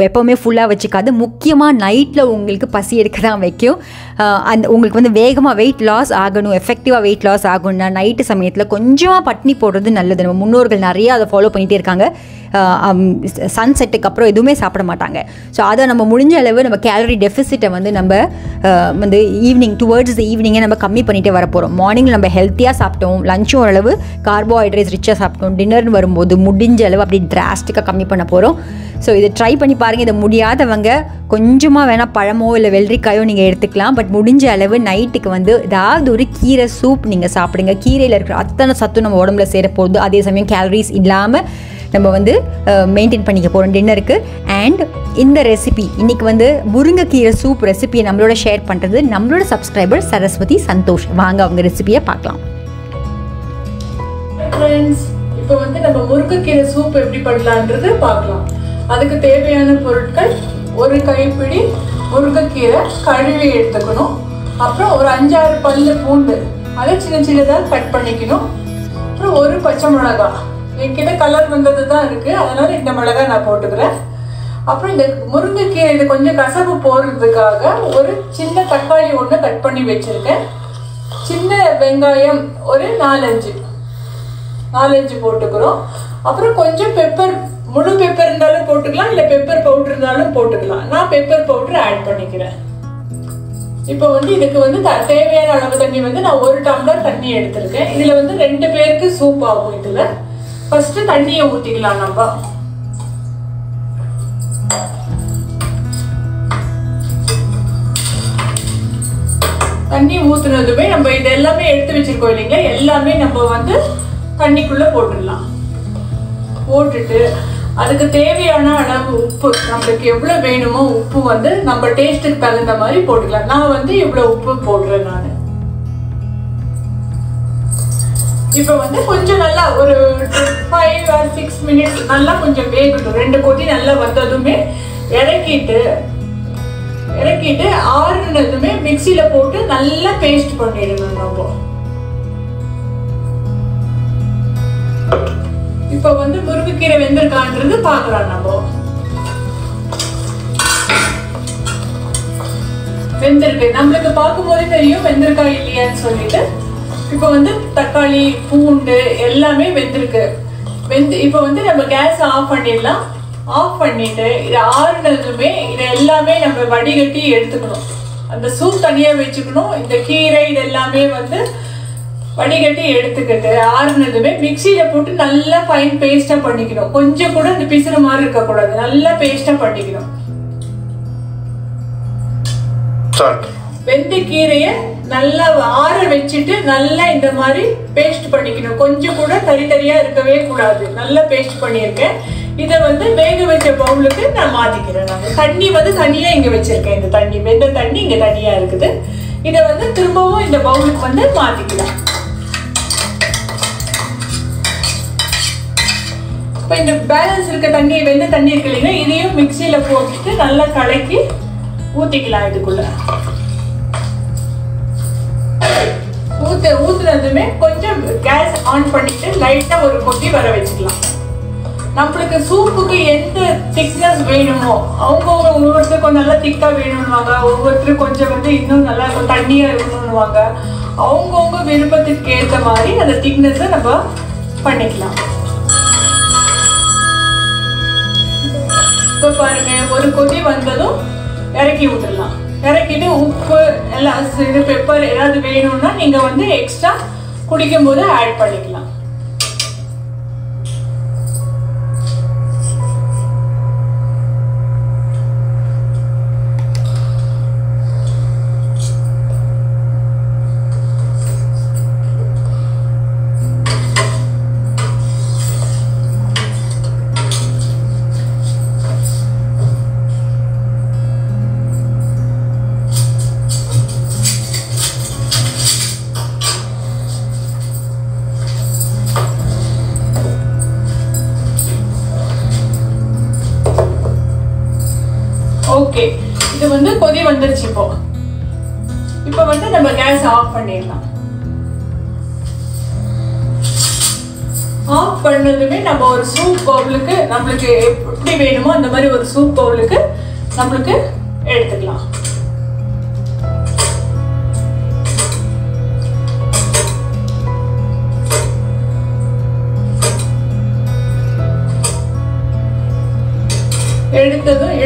எப்போவுமே ஃபுல்லாக வச்சுக்காது. முக்கியமாக நைட்டில் உங்களுக்கு பசி எடுக்க தான் வைக்கும். அந்த உங்களுக்கு வந்து வேகமாக வெயிட் லாஸ் ஆகணும், எஃபெக்டிவாக வெயிட் லாஸ் ஆகணும்னா நைட்டு சமயத்தில் கொஞ்சமாக பட்னி போடுறது நல்லது. நம்ம முன்னோர்கள் நிறையா அதை ஃபாலோ பண்ணிகிட்டே இருக்காங்க. சன்செட்டுக்கு அப்புறம் எதுவுமே சாப்பிட மாட்டாங்க. ஸோ அதை நம்ம முடிஞ்ச அளவு நம்ம கேலரி டெஃபிசிட்டை வந்து நம்ம வந்து ஈவினிங் டுவர்ட்ஸ் ஈவினிங்கே நம்ம கம்மி பண்ணிகிட்டே வரப்போகிறோம். மார்னிங்கில் நம்ம ஹெல்த்தியாக சாப்பிட்டோம், லஞ்சும் ஓரளவு கார்போஹைட்ரேட்ஸ் ரிச்சாக சாப்பிட்டோம், டின்னர்னு வரும்போது முடிஞ்ச அளவு அப்படி டிராஸ்டிக்காக கம்மி பண்ண போகிறோம். ஸோ இதை ட்ரை பண்ணி பாருங்கள். இதை முடியாதவங்க கொஞ்சமாக வேணால் பழமோ இல்லை வெள்ளரிக்காயோ நீங்கள் எடுத்துக்கலாம். பட் முடிஞ்ச அளவு நைட்டுக்கு வந்து ஏதாவது ஒரு கீரை சூப் நீங்கள் சாப்பிடுங்க. கீரையில் இருக்கிற அத்தனை சத்தும் நம்ம உடம்புல சேர போகுது. அதே சமயம் கேலரிஸ் இல்லாமல் நம்ம வந்து மெயின்டைன் பண்ணிக்க போகிறோம் டின்னருக்கு. அண்ட் இந்த ரெசிபி இன்றைக்கி வந்து முருங்கைக்கீரை சூப் ரெசிபியை நம்மளோட ஷேர் பண்ணுறது நம்மளோட சப்ஸ்கிரைபர் சரஸ்வதி சந்தோஷ். வாங்க அவங்க ரெசிபியை பார்க்கலாம். இப்போ வந்து நம்ம முருங்கைக்கீரை சூப் எப்படி பண்ணலான்றது பார்க்கலாம். அதுக்கு தேவையான பொருட்கள்: 1 கைப்பிடி முருங்கைக்கீரை கழுவி எடுத்துக்கணும், அப்புறம் ஒரு 5-6 பல்லு பூண்டு அதை சின்ன சின்னதா கட் பண்ணிக்கணும். அப்புறம் ஒரு பச்சை மிளகாய், என்கிட்ட கலர் வந்தது தான் இருக்கு, அதனால இந்த மிளகாய் நான் போட்டுக்கிறேன். அப்புறம் இந்த முருங்கைக்கீரை இது கொஞ்சம் கசப்பு போடுறதுக்காக ஒரு சின்ன தக்காளி ஒன்று கட் பண்ணி வச்சிருக்கேன். சின்ன வெங்காயம் ஒரு 4-5 போட்டுக்கிறோம். அப்புறம் கொஞ்சம் பெப்பர், முழு பெப்பர் இருந்தாலும் போட்டுக்கலாம், இல்லை பெப்பர் பவுடர் இருந்தாலும் போட்டுக்கலாம். நான் பெப்பர் பவுடர் ஆட் பண்ணிக்கிறேன். இப்போ இதுக்கு தேவையான அளவு தண்ணி நான் 1 டம்ளர் தண்ணி எடுத்திருக்கேன். இதில் 2 பேருக்கு சூப் ஆகும். இதில் ஃபஸ்ட்டு தண்ணியை ஊற்றிக்கலாம். நம்ம தண்ணி ஊற்றுனதுமே நம்ம இது எல்லாமே எடுத்து வச்சுருக்கோம் இல்லைங்க, எல்லாமே நம்ம தண்ணிக்குள்ளே போட்டுடலாம். போட்டுட்டு அதுக்கு தேவையான அளவு உப்பு, நம்மளுக்கு எவ்வளோ வேணுமோ உப்பு நம்ம டேஸ்ட்டுக்கு தகுந்த மாதிரி போட்டுக்கலாம். நான் இவ்வளோ உப்பு போடுறேன். நான் இப்போ கொஞ்சம் நல்லா ஒரு 5 or 6 minutes நல்லா கொஞ்சம் வேகட்டும். 2 கொதி நல்லா வந்ததுமே இறக்கிட்டு ஆறுனதுமே மிக்சியில் போட்டு நல்லா பேஸ்ட் பண்ணிடணும். நம்ம இப்போ முருங்கைக்கீரை வெந்திருக்கான்றது பார்க்கலாம். நம்ம வெந்திருக்கு, நம்மளுக்கு பார்க்கும் போதே தெரியும் வெந்திருக்கா இல்லையான்னு சொல்லிட்டு. இப்போ தக்காளி பூண்டு எல்லாமே வெந்திருக்கு. இப்போ நம்ம கேஸ் ஆஃப் பண்ணிடலாம். ஆஃப் பண்ணிட்டு இதை ஆறுனதுமே இதை எல்லாமே நம்ம வடிகட்டி எடுத்துக்கணும். அந்த சூப் தனியாக வச்சுக்கணும். இந்த கீரை இது எல்லாமே வடிகட்டி எடுத்துக்கிட்டு ஆறுனதுமே மிக்சியில் போட்டு நல்லா ஃபைன் பேஸ்ட்டாக பண்ணிக்கணும். கொஞ்சம் கூட இந்த பிசுறு மாதிரி இருக்கக்கூடாது, நல்லா பேஸ்ட்டாக பண்ணிக்கணும். வெந்த கீரையை நல்லா ஆற வச்சுட்டு நல்லா இந்த மாதிரி பேஸ்ட் பண்ணிக்கணும். கொஞ்சம் கூட தரித்தரியாக இருக்கவே கூடாது. நல்லா பேஸ்ட் பண்ணியிருக்கேன். இதை வேக வச்ச பவுலுக்கு நான் மாற்றிக்கிறேன். நான் தண்ணி தனியாக இங்கே வச்சுருக்கேன். இந்த தண்ணி வெந்த தண்ணி இங்கே தனியாக இருக்குது. இதை திரும்பவும் இந்த பவுலுக்கு மாற்றிக்கலாம். இப்போ இந்த பேலன்ஸ் இருக்க தண்ணி வெந்த தண்ணி இருக்கு இல்லைங்க, இதையும் மிக்சியில் போட்டுட்டு நல்லா கலக்கி ஊற்றிக்கலாம். இதுக்குள்ளே ஊற்றுனதுமே கொஞ்சம் கேஸ் ஆன் பண்ணிட்டு லைட்டாக ஒரு கொட்டி வர வச்சுக்கலாம். நம்மளுக்கு சூப்புக்கு எந்த திக்னஸ் வேணுமோ, அவங்க ஒவ்வொருத்தருக்கும் நல்லா திக்காக வேணும்னுவாங்க, ஒவ்வொருத்தரும் கொஞ்சம் இன்னும் நல்லா தண்ணியாக இருக்கணும்னுவாங்க. அவங்கவுங்க விருப்பத்துக்கு ஏற்ற மாதிரி அந்த திக்னஸை நம்ம பண்ணிக்கலாம். இப்போ பாருங்க, ஒரு கொதி வந்ததும் இறக்கி விட்டுடலாம். இறக்கிட்டு உப்பு எல்லாம் பெப்பர் ஏதாவது வேணும்னா நீங்கள் எக்ஸ்ட்ரா குடிக்கும்போது ஆட் பண்ணிக்கலாம். ஓகே, இது கொதி வந்துருச்சு. இப்போ நம்ம கேஸ் ஆஃப் பண்ணிடலாம். ஆஃப் பண்ணதுமே நம்ம ஒரு சூப் பவுலுக்கு, நம்மளுக்கு எப்படி வேணுமோ அந்த மாதிரி ஒரு சூப் பவுலுக்கு நம்மளுக்கு எடுத்துக்கலாம்.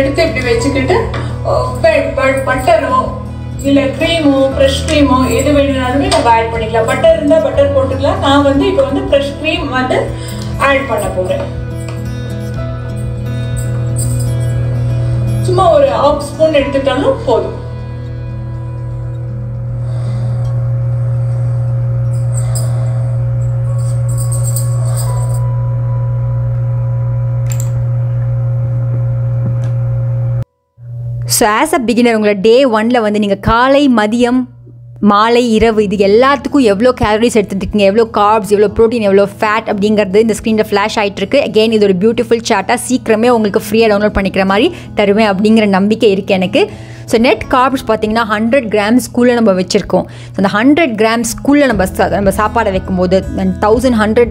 எடுத்து இப்படி வச்சுக்கிட்டு பட்டரும் இல்லை க்ரீமோ ஃப்ரெஷ் க்ரீமோ எது வேணும்னாலுமே நம்ம ஆட் பண்ணிக்கலாம். பட்டர் இருந்தால் பட்டர் போட்டுக்கலாம். நான் இப்போ ஃப்ரெஷ் க்ரீம் ஆட் பண்ண போகிறேன். சும்மா ஒரு 1/2 ஸ்பூன் எடுத்துட்டாலும் போதும். ஸோ ஆஸ் அ பிகினர் உங்களை day 1 நீங்கள் காலை, மதியம், மாலை, இரவு இது எல்லாத்துக்கும் எவ்வளோ கேலரிஸ் எடுத்துட்டுருக்கீங்க, எவ்வளோ கார்ப்ஸ், எவ்வளோ ப்ரோட்டீன், எவ்வளோ ஃபேட் அப்படிங்கிறது இந்த ஸ்க்ரீனில் ஃப்ளாஷ் ஆகிட்டுருக்கு. அகெயின் இது ஒரு பியூட்டிஃபுல் சார்ட்டாக சீக்கிரமே உங்களுக்கு ஃப்ரீயாக டவுன்லோட் பண்ணிக்கிற மாதிரி தருவேன் அப்படிங்கிற நம்பிக்கை இருக்குது எனக்கு. So net carbs பாத்தீங்கன்னா 100 grams குள்ள நம்ம வெச்சிருக்கோம். So அந்த 100 grams குள்ள நம்ம சாப்பாடு வைக்கும்போது 1100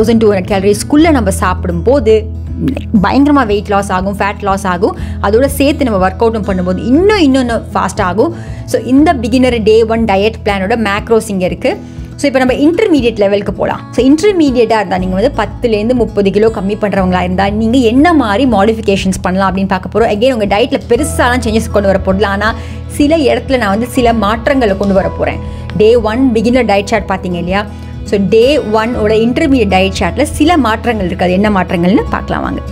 1200 calories குள்ள நம்ம சாப்பிடும்போது பயங்கரமா weight loss ஆகும், fat loss ஆகும். அதோட சேர்த்து நம்ம work out பண்ணும்போது இன்னும் fast ஆகும். So இந்த beginner day 1 diet plan ஓட macros இங்க இருக்கு. So இப்போ நம்ம intermediate லெவலுக்கு போலாம். So intermediate-ஆ இருந்தா நீங்க வந்து 10 ல இருந்து 30 கிலோ கம்மி பண்றவங்களா இருந்தா நீங்க என்ன மாதிரி modifications பண்ணலாம் அப்படிን பார்க்க போறோம். Again உங்க dietல பெருசாலாம் changes கொண்டு வர போறல, ஆனா சில இடத்துல நான் வந்து சில மாற்றங்களை கொண்டு வர போறேன். Day 1 beginner diet chart பாத்தீங்க இல்லையா? So day 1 ஓட intermediate diet chartல சில மாற்றங்கள் இருக்கு. அது என்ன மாற்றங்கள்னு பார்க்கலாம் வாங்க.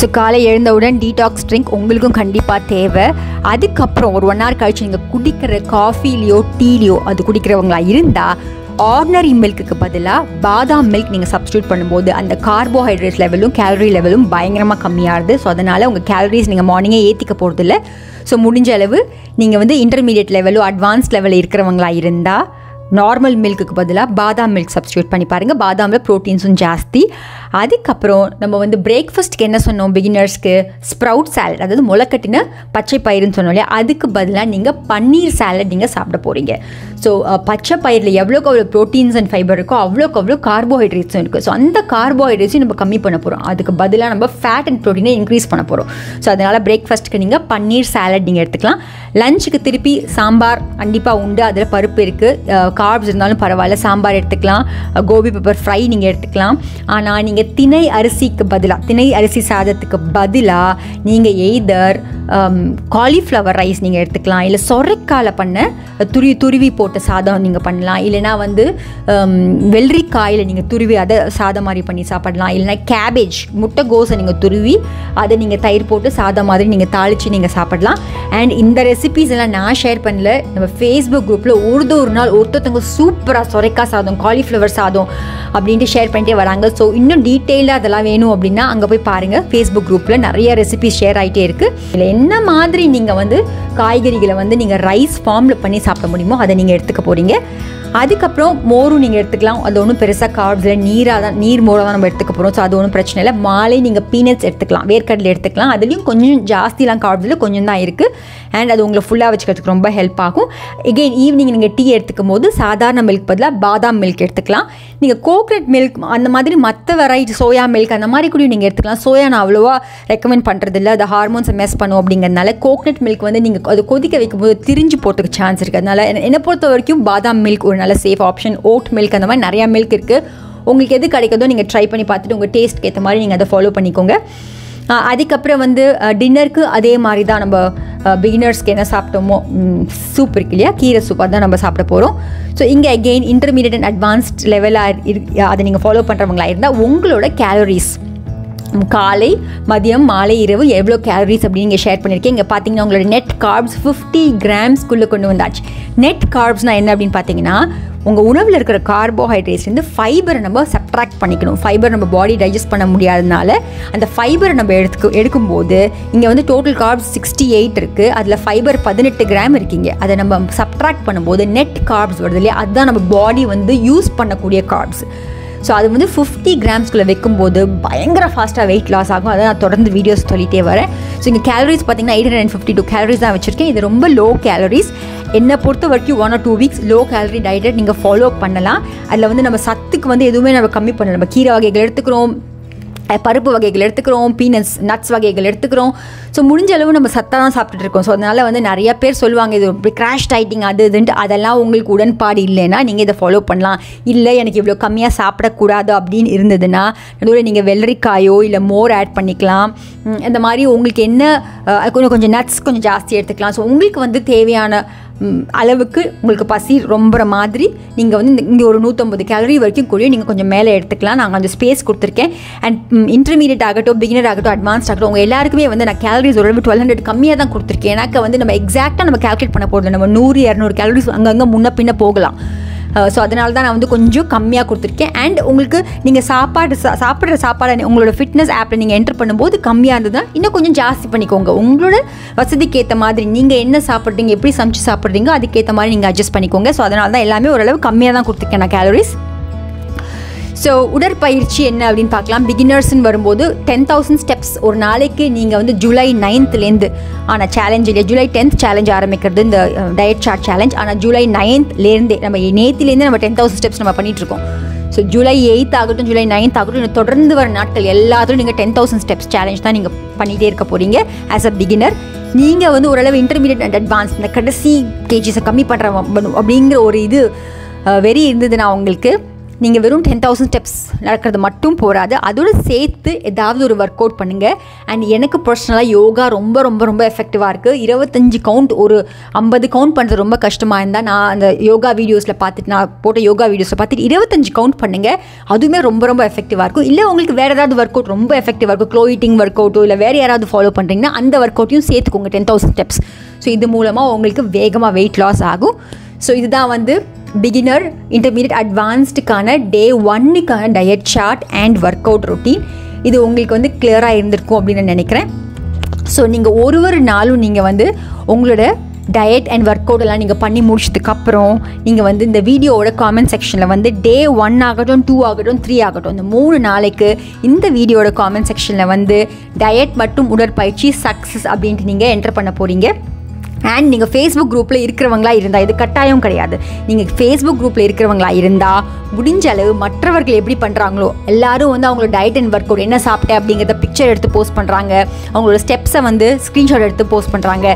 ஸோ காலை எழுந்தவுடன் டீடாக்ஸ் ட்ரிங்க் உங்களுக்கும் கண்டிப்பாக தேவை. அதுக்கப்புறம் ஒரு 1 hour கழிச்சு நீங்கள் குடிக்கிற காஃபிலையோ டீலையோ அது குடிக்கிறவங்களா இருந்தால் ஆர்டினரி மில்க்குக்கு பதிலாக பாதாம் மில்க் நீங்கள் சப்ஸ்டியூட் பண்ணும்போது அந்த கார்போஹைட்ரேட் லெவலும் கேலரி லெவலும் பயங்கரமாக கம்மியாகுது. ஸோ அதனால் உங்கள் கேலரிஸ் நீங்கள் மார்னிங்கே ஏற்றிக்க போகிறது இல்லை. ஸோ முடிஞ்ச அளவு நீங்கள் வந்து இன்டர்மீடியட் லெவலோ அட்வான்ஸ் லெவலில் இருக்கிறவங்களா இருந்தால் நார்மல் மில்க்குக்கு பதிலாக பாதாம் மில்க் சப்ஸ்டியூட் பண்ணி பாருங்கள். பாதாமில் ப்ரோட்டீன்ஸும் ஜாஸ்தி. அதுக்கப்புறம் நம்ம வந்து பிரேக்ஃபாஸ்ட்டுக்கு என்ன சொன்னோம், பிகினர்ஸ்க்கு ஸ்ப்ரவுட் சாலட், அதாவது முளைக்கட்டின பச்சை பயிருன்னு சொன்னோம் இல்லையா, அதுக்கு பதிலாக நீங்கள் பன்னீர் சாலட் நீங்கள் சாப்பிட போகிறீங்க. ஸோ பச்சை பயிரில் எவ்வளோக்கு அவ்வளோ ப்ரோட்டீன்ஸ் அண்ட் ஃபைபர் இருக்கோ அவ்வளோக்கு அவ்வளோ கார்போஹைட்ரேட்ஸும் இருக்குது. ஸோ அந்த கார்போஹைட்ரேட்ஸையும் நம்ம கம்மி பண்ண போகிறோம். அதுக்கு பதிலாக நம்ம ஃபேட் அண்ட் ப்ரோட்டீனை இன்க்ரீஸ் பண்ண போகிறோம். ஸோ அதனால் பிரேக்ஃபாஸ்ட்டுக்கு நீங்கள் பன்னீர் சாலட் நீங்கள் எடுத்துக்கலாம். லஞ்சுக்கு திருப்பி சாம்பார் கண்டிப்பாக உண்டு, அதில் பருப்பு இருக்குது. கார்ப்ஸ் இருந்தாலும் பரவாயில்ல, சாம்பார் எடுத்துக்கலாம். கோபி பெப்பர் ஃப்ரை நீங்கள் எடுத்துக்கலாம். ஆனால் நீங்கள் திணை அரிசி சாதத்துக்கு பதிலாக நீங்கள் எய்தர் காலிஃப்ளவர் ரைஸ் நீங்கள் எடுத்துக்கலாம், இல்லை சொரைக்காயில் பண்ண துருவி போட்ட சாதம் நீங்கள் பண்ணலாம், இல்லைனா வந்து வெள்ளரிக்காயில் நீங்கள் துருவி அதை சாதம் மாதிரி பண்ணி சாப்பிடலாம், இல்லைனா கேபேஜ் முட்டைகோஸை நீங்கள் துருவி அதை நீங்கள் தயிர் போட்டு சாதம் மாதிரி நீங்கள் தாளித்து நீங்கள் சாப்பிடலாம். அண்ட் இந்த ரெசிபீஸ் எல்லாம் நான் ஷேர் பண்ணல, நம்ம ஃபேஸ்புக் குரூப்பில் ஒரு நாள் ஒருத்தவங்க சூப்பராக சொரைக்காய் சாதம் காலிஃப்ளவர் சாதம் அப்படின்ட்டு ஷேர் பண்ணிட்டே வராங்க. ஸோ இன்னும் டீட்டெயிலாக அதெல்லாம் வேணும் அப்படின்னா அங்கே போய் பாருங்கள். ஃபேஸ்புக் குரூப்பில் நிறைய ரெசிபீஸ் ஷேர் ஆகிட்டே இருக்குது. இல்லை என்ன மாதிரி நீங்கள் வந்து காய்கறிகளை வந்து நீங்கள் ரைஸ் ஃபார்மில் பண்ணி சாப்பிட முடியுமோ அதை நீங்கள் எடுத்துக்க போகிறீங்க. அதுக்கப்புறம் மோரும் நீங்கள் எடுத்துக்கலாம். அது ஒன்றும் பெருசாக கார்ப்ஸில் நீர் மோராக தான் நம்ம எடுத்துக்க போகிறோம். ஸோ அது ஒன்றும் பிரச்சனை இல்லை. மாலை நீங்கள் பீனட்ஸ் எடுத்துக்கலாம், வேர்க்கடலை எடுத்துக்கலாம். அதுலேயும் கொஞ்சம் ஜாஸ்திலாம் கார்ப்ஸில் கொஞ்சம் தான் இருக்குது. அண்ட் அது உங்களை ஃபுல்லாக வச்சுக்கிறதுக்கு ரொம்ப ஹெல்ப் ஆகும். எகெயின் ஈவினிங் நீங்கள் டீ எடுத்துக்கும் போது சாதாரண மில்க் பதிலாக பாதாம் மில்க் எடுத்துக்கலாம். நீங்கள் கோகனட் மில்க் அந்த மாதிரி மற்ற வெரைட்டி சோயா மில்க் அந்த மாதிரி கூட நீங்கள் எடுத்துக்கலாம். சோயா நான் அவ்வளோவா ரெக்கமெண்ட் பண்ணுறதில்ல, அது ஹார்மோன்ஸை மெஸ் பண்ணும். அப்படிங்கிறதுனால கோகனட் மில்க் வந்து நீங்கள் அது கொதிக்க வைக்கும்போது திரிஞ்சு போகிறதுக்கு சான்ஸ் இருக்குது. அதனால் என்னை பொறுத்த வரைக்கும் பாதாம் மில்க் ஒரு நல்ல சேஃப் ஆப்ஷன். ஓட் மில்க் அந்த மாதிரி நிறையா மில்க் இருக்குது. உங்களுக்கு எது கிடைக்குதோ நீங்கள் ட்ரை பண்ணி பார்த்துட்டு உங்கள் டேஸ்ட்டுக்கு ஏற்ற மாதிரி நீங்கள் அதை ஃபாலோ பண்ணிக்கோங்க. அதுக்கப்புறம் வந்து டின்னருக்கு அதே மாதிரி தான் நம்ம பிகினர்ஸ்க்கு என்ன சாப்பிட்டோமோ சூப் இருக்கு இல்லையா, கீரை சூப், அதுதான் நம்ம சாப்பிட போகிறோம். ஸோ இங்கே அகெயின் இன்டர்மீடியட் அண்ட் அட்வான்ஸ்ட் லெவலாக அதை நீங்கள் ஃபாலோ பண்ணுறவங்களா இருந்தால் உங்களோட கேலரிஸ் காலை மதியம் மாலை இரவு எவ்வளோ கேலரிஸ் அப்படின்னு நீங்கள் ஷேர் பண்ணியிருக்கேன். இங்கே பார்த்தீங்கன்னா உங்களோட நெட் கார்ப்ஸ் 50 grams கொண்டு வந்தாச்சு. நெட் கார்ப்ஸ்னால் என்ன அப்படின்னு பார்த்தீங்கன்னா உங்கள் உணவில் இருக்கிற கார்போஹைட்ரேட்ஸ்லேருந்து ஃபைபரை நம்ம சப்ட்ராக்ட் பண்ணிக்கணும். ஃபைபர் நம்ம பாடி டைஜஸ்ட் பண்ண முடியாததுனால அந்த ஃபைபரை நம்ம எடுக்கும்போது இங்கே வந்து டோட்டல் கார்ப்ஸ் 68 இருக்குது. அதில் ஃபைபர் 18 grams இருக்குங்க. அதை நம்ம சப்ட்ராக்ட் பண்ணும்போது நெட் கார்ப்ஸ் வருது இல்லையா, அதுதான் நம்ம பாடி வந்து யூஸ் பண்ணக்கூடிய கார்ப்ஸ். ஸோ அது வந்து 50 grams வைக்கும்போது பயங்கர ஃபாஸ்ட்டாக வெயிட் லாஸ் ஆகும். அதை நான் தொடர்ந்து வீடியோஸ் சொல்லிகிட்டே வரேன். ஸோ இங்கே கேலரிஸ் பார்த்திங்கன்னா 852 calories தான் வச்சுருக்கேன். இது ரொம்ப லோ கேலரிஸ். என்னை பொறுத்த வரைக்கும் 1 or 2 weeks லோ கேலரி டயட்டை நீங்கள் ஃபாலோ பண்ணலாம். அதில் வந்து நம்ம சத்துக்கு வந்து எதுவுமே நம்ம கம்மி பண்ணலாம். நம்ம கீரை வகைகள் எடுத்துக்கிறோம், பருப்பு வகைகள் எடுத்துக்கிறோம், பீனட்ஸ் நட்ஸ் வகைகள் எடுத்துக்கிறோம். ஸோ முடிஞ்ச அளவு நம்ம சத்தாக தான் சாப்பிட்டுட்டு இருக்கோம். ஸோ அதனால் வந்து நிறைய பேர் சொல்லுவாங்க இது இப்படி கிராஷ் டைட்டிங் அது இதுன்ட்டு. அதெல்லாம் உங்களுக்கு உடன்பாடு இல்லைன்னா நீங்கள் இதை ஃபாலோ பண்ணலாம். இல்லை எனக்கு இவ்வளோ கம்மியாக சாப்பிடக்கூடாது அப்படின்னு இருந்ததுன்னா நடுவில் நீங்கள் வெள்ளரிக்காயோ இல்லை மோர் ஆட் பண்ணிக்கலாம். இந்த மாதிரி உங்களுக்கு என்ன கொஞ்சம் நட்ஸ் கொஞ்சம் ஜாஸ்தி எடுத்துக்கலாம். ஸோ உங்களுக்கு வந்து தேவையான அளவுக்கு உங்களுக்கு பசி ரொம்ப மாதிரி நீங்கள் வந்து இங்கே ஒரு 150 calories வரைக்கும் கூடிய நீங்கள் கொஞ்சம் மேலே எடுத்துக்கலாம். நாங்கள் அந்த ஸ்பேஸ் கொடுத்துருக்கேன். அண்ட் இன்டர்மீடியட் ஆகட்டும், பிகினர் ஆகட்டும், அட்வான்ஸ் ஆகட்டும், உங்கள் எல்லாருக்குமே வந்து நான் கேலரிஸ் ஓரளவு 1200 கம்மியாக தான் கொடுத்துருக்கேன். எனக்கு வந்து நம்ம எக்ஸாக்டாக நம்ம கேல்குலேட் பண்ண போகிறது நம்ம 100-200 calories அங்கங்கே முன்ன பின்ன போகலாம். ஸோ அதனால தான் நான் வந்து கொஞ்சம் கம்மியாக கொடுத்துருக்கேன். அண்ட் உங்களுக்கு நீங்கள் சாப்பிட்ற சாப்பாடை உங்களோட ஃபிட்னஸ் ஆப்பில் நீங்கள் என்டர் பண்ணும்போது கம்மியாக இருந்ததுன்னா இன்னும் கொஞ்சம் ஜாஸ்தி பண்ணிக்கோங்க. உங்களோட வசதிக்கு ஏற்ற மாதிரி நீங்கள் என்ன சாப்பிட்றீங்க, எப்படி சமைச்சு சாப்பிட்றீங்க, அதுக்கேற்ற மாதிரி நீங்கள் அட்ஜஸ்ட் பண்ணிக்கோங்க. ஸோ அதனால தான் எல்லாமே ஓரளவு கம்மியாக தான் கொடுத்துருக்கேன் நான் calories. So, udarpayirchi enna appdin paakalam. Beginners nu varumbodhu 10,000 steps or naalaiku neenga vandu July 9th lendu ana challenge illa July 10th challenge aarambikkiradhu inda diet chart challenge ana July 9th lende nama inethu lende nama 10,000 steps nama panniterkom. So July 8th aagatum July 9th aagatum inga thodarndu vara naatkal ellathilum neenga 10,000 steps challenge thaan neenga pannite irukka poringa as a beginner. நீங்க வந்து ஒரு அளவு intermediate and advance இந்த கடைசி கேஜிஸை கம்மி பண்ணுற அப்படிங்கிற ஒரு இது வெறி இருந்ததுன்னா அவங்களுக்கு நீங்கள் வெறும் 10,000 ஸ்டெப்ஸ் நடக்கிறது மட்டும் போகாது, அதோடு சேர்த்து ஏதாவது ஒரு ஒர்க் அவுட் பண்ணுங்கள். அண்ட் எனக்கு பர்சனலாக யோகா ரொம்ப ரொம்ப ரொம்ப எஃபெக்டிவாக இருக்குது. 25 கவுண்ட் ஒரு 50 கவுண்ட் பண்ணுறது ரொம்ப கஷ்டமாக இருந்தால் நான் அந்த யோகா வீடியோஸில் பார்த்துட்டு நான் போட்ட யோகா வீடியோஸில் பார்த்துட்டு 25 கவுண்ட் பண்ணுங்கள், அதுவுமே ரொம்ப ரொம்ப எஃபெக்டிவாக இருக்கும். இல்லை உங்களுக்கு வேறு ஏதாவது ஒர்க் அவுட் ரொம்ப எஃபெக்டிவாக இருக்கும், க்ளோயிட்டிங் ஒர்க் அவுட்டோ இல்லை வேறு யாராவது ஃபாலோ பண்ணுறீங்கன்னா அந்த ஒர்க் அவுட்டையும் சேர்த்துக்கோங்க 10,000 ஸ்டெப்ஸ். ஸோ இது மூலமாக உங்களுக்கு வேகமாக வெயிட் லாஸ் ஆகும். ஸோ இதுதான் வந்து பிகினர் இன்டர்மீடியட் அட்வான்ஸ்டுக்கான டே ஒன்னுக்கான diet chart and work out routine. இது உங்களுக்கு வந்து கிளியராக இருந்திருக்கும் அப்படின்னு நான் நினைக்கிறேன். ஸோ நீங்கள் ஒரு ஒரு நாளும் நீங்கள் வந்து உங்களோட டயட் அண்ட் ஒர்க் அவுட்டெல்லாம் நீங்கள் பண்ணி முடிச்சதுக்கப்புறம் நீங்கள் வந்து இந்த வீடியோவோட காமெண்ட் செக்ஷனில் வந்து டே 1 ஆகட்டும் 2 ஆகட்டும் 3 ஆகட்டும் இந்த 3 நாளைக்கு இந்த வீடியோட காமெண்ட் செக்ஷனில் வந்து டயட் மற்றும் உடற்பயிற்சி சக்ஸஸ் அப்படின்ட்டு நீங்கள் என்டர் பண்ண போகிறீங்க. அண்ட் நீங்கள் ஃபேஸ்புக் குரூப்பில் இருக்கிறவங்களா இருந்தால், இது கட்டாயம் கிடையாது, நீங்கள் ஃபேஸ்புக் குரூப்பில் இருக்கிறவங்களா இருந்தால் முடிஞ்ச அளவு மற்றவர்கள் எப்படி பண்ணுறாங்களோ எல்லோரும் வந்து அவங்களோட டயட் அண்ட் ஒர்க் அவுட் என்ன சாப்பிட்டேன் அப்படிங்கிறத பிக்சர் எடுத்து போஸ்ட் பண்ணுறாங்க, அவங்களோட ஸ்டெப்ஸை வந்து ஸ்க்ரீன்ஷாட் எடுத்து போஸ்ட் பண்ணுறாங்க.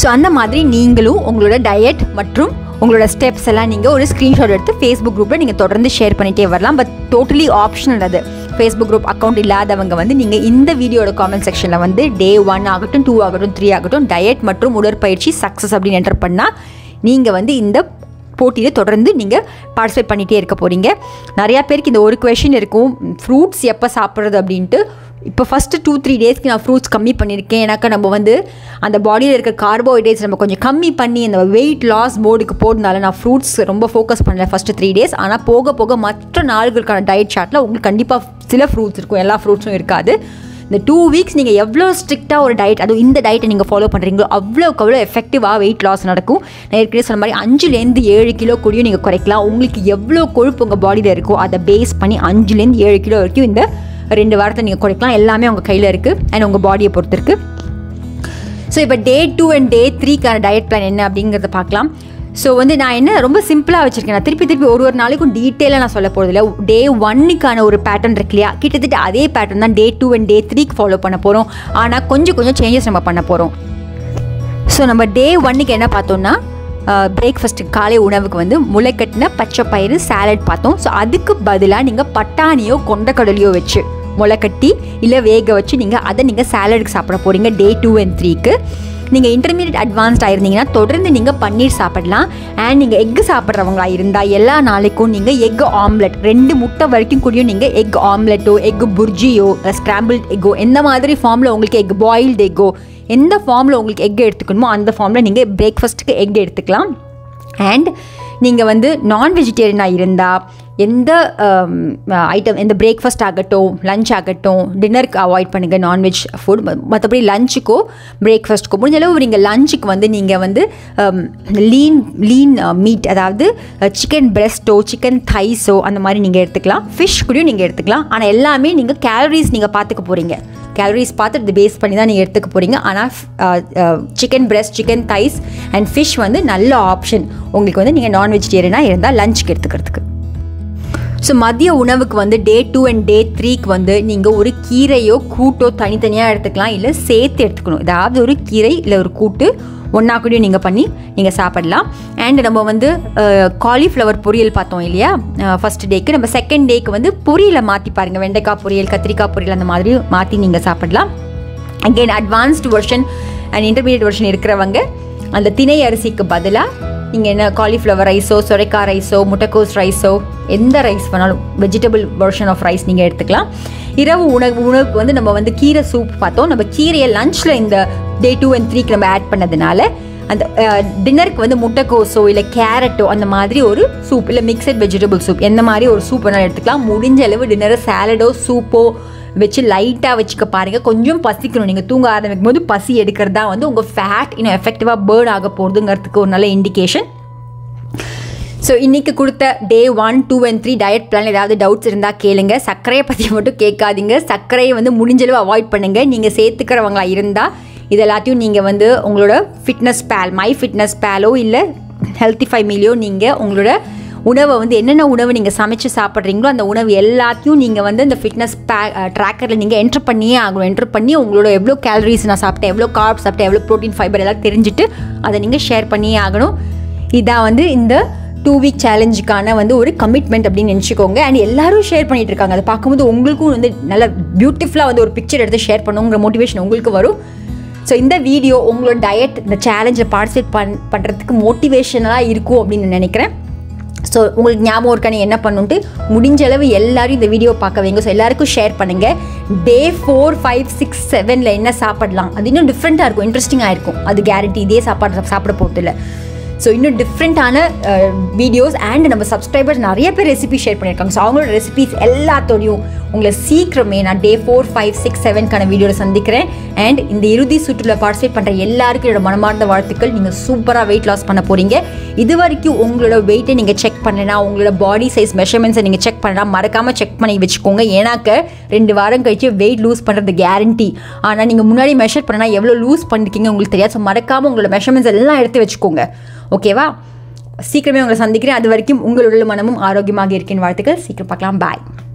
ஸோ அந்த மாதிரி நீங்களும் உங்களோட டயட் மற்றும் உங்களோட ஸ்டெப்ஸ் எல்லாம் நீங்கள் ஒரு ஸ்க்ரீன்ஷாட் எடுத்து ஃபேஸ்புக் குரூப்பில் நீங்கள் தொடர்ந்து ஷேர் பண்ணிகிட்டே வரலாம். But totally optional. அது ஃபேஸ்புக் குரூப் அக்கௌண்ட் இல்லாதவங்க வந்து நீங்கள் இந்த வீடியோட காமெண்ட் செக்ஷனில் வந்து டே 1 ஆகட்டும் 2 ஆகட்டும் 3 ஆகட்டும் டயட் மற்றும் உடற்பயிற்சி சக்ஸஸ் அப்படின்னு என்டர் பண்ணால் நீங்கள் வந்து இந்த போட்டியில் தொடர்ந்து நீங்கள் பார்ட்டிசிபேட் பண்ணிகிட்டே இருக்க போகிறீங்க. நிறையா பேருக்கு இந்த ஒரு கொஷின் இருக்கும், ஃப்ரூட்ஸ் எப்போ சாப்பிட்றது அப்படின்ட்டு. இப்போ ஃபஸ்ட்டு 2-3 டேஸ்க்கு நான் ஃப்ரூட்ஸ் கம்மி பண்ணியிருக்கேன், ஏன்னாக்கா நம்ம வந்து அந்த பாடியில் இருக்கிற கார்போஹைட்ரேட்ஸ் நம்ம கொஞ்சம் கம்மி பண்ணி அந்த வெயிட் லாஸ் மோடுக்கு போடுறதுனால நான் ஃப்ரூட்ஸ் ரொம்ப ஃபோக்கஸ் பண்ணல ஃபஸ்ட்டு 3 டேஸ். ஆனால் போக போக மற்ற நாளுக்கான டயட் சார்ட்டில் உங்களுக்கு கண்டிப்பாக சில ஃப்ரூட்ஸ் இருக்கும், எல்லா ஃப்ரூட்ஸும் இருக்காது. இந்த 2 weeks நீங்கள் எவ்வளோ ஸ்ட்ரிக்டாக ஒரு டயட், அதுவும் இந்த டயட்டை நீங்கள் ஃபாலோ பண்ணுறீங்களோ அவ்வளோக்கு அவ்வளோ எஃபெக்டிவாக வெயிட் லாஸ் நடக்கும். நான் ஏற்கனவே சொன்ன மாதிரி 5-7 கிலோ கூடியும் நீங்கள் குறைக்கலாம். உங்களுக்கு எவ்வளோ கொழுப்பு உங்கள் பாடியில் இருக்கோ அதை பேஸ் பண்ணி 5-7 கிலோ வரைக்கும் இந்த 2 வாரத்தை நீங்கள் குறைக்கலாம். எல்லாமே உங்கள் கையில் இருக்குது அண்ட் உங்கள் பாடியை பொறுத்திருக்கு. ஸோ இப்போ டே 2 and day 3க்கான டயட் பிளான் என்ன அப்படிங்கிறத பார்க்கலாம். ஸோ வந்து நான் என்ன ரொம்ப சிம்பிளாக வச்சுருக்கேன், நான் திருப்பி ஒரு நாளைக்கும் டீட்டெயிலாக நான் சொல்ல போகிறதில்ல. டே 1க்கான ஒரு பேட்டர்ன் இருக்கு இல்லையா, கிட்டத்தட்ட அதே பேட்டர்ன் தான் டே 2 and day 3க்கு ஃபாலோ பண்ண போகிறோம். ஆனால் கொஞ்சம் சேஞ்சஸ் நம்ம பண்ண போகிறோம். ஸோ நம்ம டே 1க்கு என்ன பார்த்தோம்னா பிரேக்ஃபாஸ்ட்டுக்கு காலை உணவுக்கு வந்து முளைக்கட்டின பச்சை பயிறு சாலட் பார்த்தோம். ஸோ அதுக்கு பதிலாக நீங்கள் பட்டாணியோ கொண்டக்கடலையோ வச்சு முளைக்கட்டி இல்லை வேக வச்சு நீங்கள் அதை நீங்கள் சாலடுக்கு சாப்பிட போகிறீங்க டே 2 and 3க்கு. நீங்கள் இன்டர்மீடியட் அட்வான்ஸ்டாக இருந்தீங்கன்னா தொடர்ந்து நீங்கள் பன்னீர் சாப்பிடலாம். அண்ட் நீங்கள் எக்கு சாப்பிட்றவங்களா இருந்தால் எல்லா நாளைக்கும் நீங்கள் எக் ஆம்லெட் 2 முட்டை வரைக்கும் கூடியும் நீங்கள் எக் ஆம்லெட்டோ எக் புர்ஜியோ ஸ்க்ராம்பிள் எக்கோ எந்த மாதிரி ஃபார்மில் உங்களுக்கு எக் பாயில்டு எக்கோ எந்த ஃபார்மில் உங்களுக்கு எக் எடுத்துக்கணுமோ அந்த ஃபார்மில் நீங்கள் பிரேக்ஃபாஸ்ட்டுக்கு எக் எடுத்துக்கலாம். அண்ட் நீங்கள் வந்து நான் வெஜிடேரியனாக இருந்தால் எந்த ஐட்டம் எந்த பிரேக்ஃபாஸ்ட் ஆகட்டும் லஞ்ச் ஆகட்டும் டின்னருக்கு அவாய்ட் பண்ணுங்கள் நான்வெஜ் ஃபுட். மற்றபடி லஞ்சுக்கோ பிரேக்ஃபாஸ்ட்டுக்கோ முடிஞ்சளவு நீங்கள் லஞ்சுக்கு வந்து நீங்கள் வந்து லீன் மீட், அதாவது சிக்கன் பிரெஸ்ட்டோ சிக்கன் தைஸோ அந்த மாதிரி நீங்கள் எடுத்துக்கலாம். ஃபிஷ் கூடயும் நீங்கள் எடுத்துக்கலாம். ஆனால் எல்லாமே நீங்கள் கேலரிஸ் நீங்கள் பார்த்துக்க போகிறீங்க, கேலரிஸ் பார்த்து இது பேஸ் பண்ணி தான் நீங்கள் எடுத்துக்க போகிறீங்க. ஆனால் chicken breast chicken thighs and fish வந்து நல்ல ஆப்ஷன் உங்களுக்கு வந்து நீங்கள் நான் வெஜிடேரியனாக இருந்தால் லஞ்சுக்கு எடுத்துக்கிறதுக்கு. ஸோ மதிய உணவுக்கு வந்து டே 2 and day 3க்கு வந்து நீங்கள் ஒரு கீரையோ கூட்டோ தனித்தனியாக எடுத்துக்கலாம், இல்லை சேர்த்து எடுத்துக்கணும். அதாவது ஒரு கீரை இல்லை ஒரு கூட்டு ஒன்றா கூடயும் நீங்கள் பண்ணி நீங்கள் சாப்பிடலாம். அண்ட் நம்ம வந்து காலிஃப்ளவர் பொரியல் பார்த்தோம் இல்லையா ஃபஸ்ட் டேக்கு, நம்ம செகண்ட் டேக்கு வந்து பொரியலை மாற்றி பாருங்கள், வெண்டைக்காய் பொரியல் கத்திரிக்காய் பொரியல் அந்த மாதிரி மாற்றி நீங்கள் சாப்பிடலாம். Again advanced version and intermediate version இருக்கிறவங்க அந்த திணை அரிசிக்கு பதிலாக நீங்கள் என்ன காலிஃப்ளவர் ரைஸோ சொரைக்காய் ரைஸோ முட்டைக்கோஸ் ரைஸோ எந்த ரைஸ் வேணாலும் வெஜிடபிள் வெர்ஷன் ஆஃப் ரைஸ் நீங்கள் எடுத்துக்கலாம். இரவு உணவுக்கு வந்து நம்ம வந்து கீரை சூப் பார்த்தோம். நம்ம கீரையை லஞ்சில் இந்த டே 2 and 3க்கு நம்ம ஆட் பண்ணதுனால அந்த டின்னருக்கு வந்து முட்டைக்கோஸோ இல்லை கேரட்டோ அந்த மாதிரி ஒரு சூப் இல்லை மிக்சட் வெஜிடபிள் சூப் எந்த மாதிரி ஒரு சூப் வேணாலும் எடுத்துக்கலாம். முடிஞ்ச அளவு டின்னரை சாலடோ சூப்போ வச்சு லைட்டாக வச்சுக்க பாருங்கள். கொஞ்சம் பசிக்கணும், நீங்கள் தூங்க ஆரம்பிக்கும் போது பசி எடுக்கிறது தான் வந்து உங்கள் ஃபேட் இன்னும் எஃபெக்டிவாக பேர்ன் ஆக போகிறதுங்கிறதுக்கு ஒரு நல்ல இண்டிகேஷன். So இன்னைக்கு கொடுத்த டே 1, 2 and 3 டயட் பிளான் ஏதாவது டவுட்ஸ் இருந்தா கேளுங்க. சக்கரையை பத்தி மட்டும் கேட்காதீங்க. சக்கரையை முடிஞ்சளவு அவாய்ட் பண்ணுங்க. நீங்க சேர்த்துக்கிறவங்களா இருந்தா இதெல்லாத்தையும் நீங்க உங்களோட ஃபிட்னஸ் பால் மை ஃபிட்னஸ் பாலோ இல்ல ஹெல்திஃபை மீலியோ நீங்க உங்களோட உணவை என்னென்ன உணவு நீங்க சமைச்சு சாப்பிட்றீங்களோ அந்த உணவு எல்லாத்தையும் நீங்க இந்த ஃபிட்னஸ் ட்ராக்கர்ல நீங்க என்டர் பண்ணியே ஆகணும். என்டர் பண்ணி உங்களோட எவ்வளோ கேலரிஸ் நான் சாப்பிட்டேன், எவ்வளோ கார்ப்ஸ் சாப்பிட்டேன், எவ்வளோ ப்ரோட்டீன் ஃபைபர் எல்லாம் தெரிஞ்சுட்டு அதை நீங்க ஷேர் பண்ணியே ஆகணும். இதான் இந்த 2-week சேலஞ்சுக்கான ஒரு கமிட்மெண்ட் அப்படின்னு நினச்சிக்கோங்க. அண்ட் எல்லாரும் ஷேர் பண்ணிட்டு இருக்காங்க. அதை பார்க்கும்போது உங்களுக்கும் நல்ல பியூட்டிஃபுல்லாக ஒரு பிக்சர் எடுத்து ஷேர் பண்ணுங்கிற மோட்டிவேஷன் உங்களுக்கு வரும். ஸோ இந்த வீடியோ உங்களோட டயட் இந்த சேலஞ்சில் பார்ட்டிசிபேட் பண்ணுறதுக்கு மோட்டிவேஷனலாக இருக்கும் அப்படின்னு நான் நினைக்கிறேன். ஸோ உங்களுக்கு ஞாபகம் இருக்கானே என்ன பண்ணுன்ட்டு முடிஞ்சளவு எல்லாரும் இந்த வீடியோ பார்க்க வைங்க. ஸோ எல்லாருக்கும் ஷேர் பண்ணுங்கள். டே 4, 5, 6, 7 என்ன சாப்பிடலாம் அது இன்னும் டிஃப்ரெண்ட்டாக இருக்கும், இன்ட்ரெஸ்டிங்காக இருக்கும். அது கேரண்டி. இதே சாப்பிட போகிறதில்ல. ஸோ இன்னும் டிஃப்ரெண்ட்டான வீடியோஸ் அண்ட் நம்ம சப்ஸ்கிரைபர்ஸ் நிறைய பேர் ரெசிபி ஷேர் பண்ணியிருக்காங்க. ஸோ அவங்களோட ரெசிபிஸ் எல்லாத்தோடையும் உங்களை சீக்கிரமே நான் டே 4, 5, 6, 7க்கான வீடியோவில் சந்திக்கிறேன். அண்ட் இந்த இறுதி சுற்றுலா பார்ட்டிசிபேட் பண்ணுற எல்லாருக்கும் என்னோட மனமார்ந்த வாழ்த்துக்கள். நீங்கள் சூப்பராக வெயிட் லாஸ் பண்ண போகிறீங்க. இது வரைக்கும் உங்களோட வெயிட்டை நீங்கள் செக் பண்ணனா உங்களோட பாடி சைஸ் மெஷர்மெண்ட்ஸை நீங்கள் செக் பண்ணனா மறக்காமல் செக் பண்ணி வச்சுக்கோங்க. ஏன்னாக்க 2 வாரம் கழிச்சு வெயிட் லூஸ் பண்ணுறது கேரண்டி. ஆனால் நீங்கள் முன்னாடி மெஷர் பண்ணனா எவ்வளோ லூஸ் பண்ணிருக்கீங்க உங்களுக்கு தெரியாது. ஸோ மறக்காமல் உங்களோட மெஷர்மெண்ட்ஸ் எல்லாம் எடுத்து வச்சுக்கோங்க. ஓகேவா? சீக்கிரமே உங்களை சந்திக்கிறேன். அது வரைக்கும் உங்களோட மனமும் ஆரோக்கியமாக இருக்கேன்னு வாழ்த்துக்கள். சீக்கிரம் பார்க்கலாம். பாய்.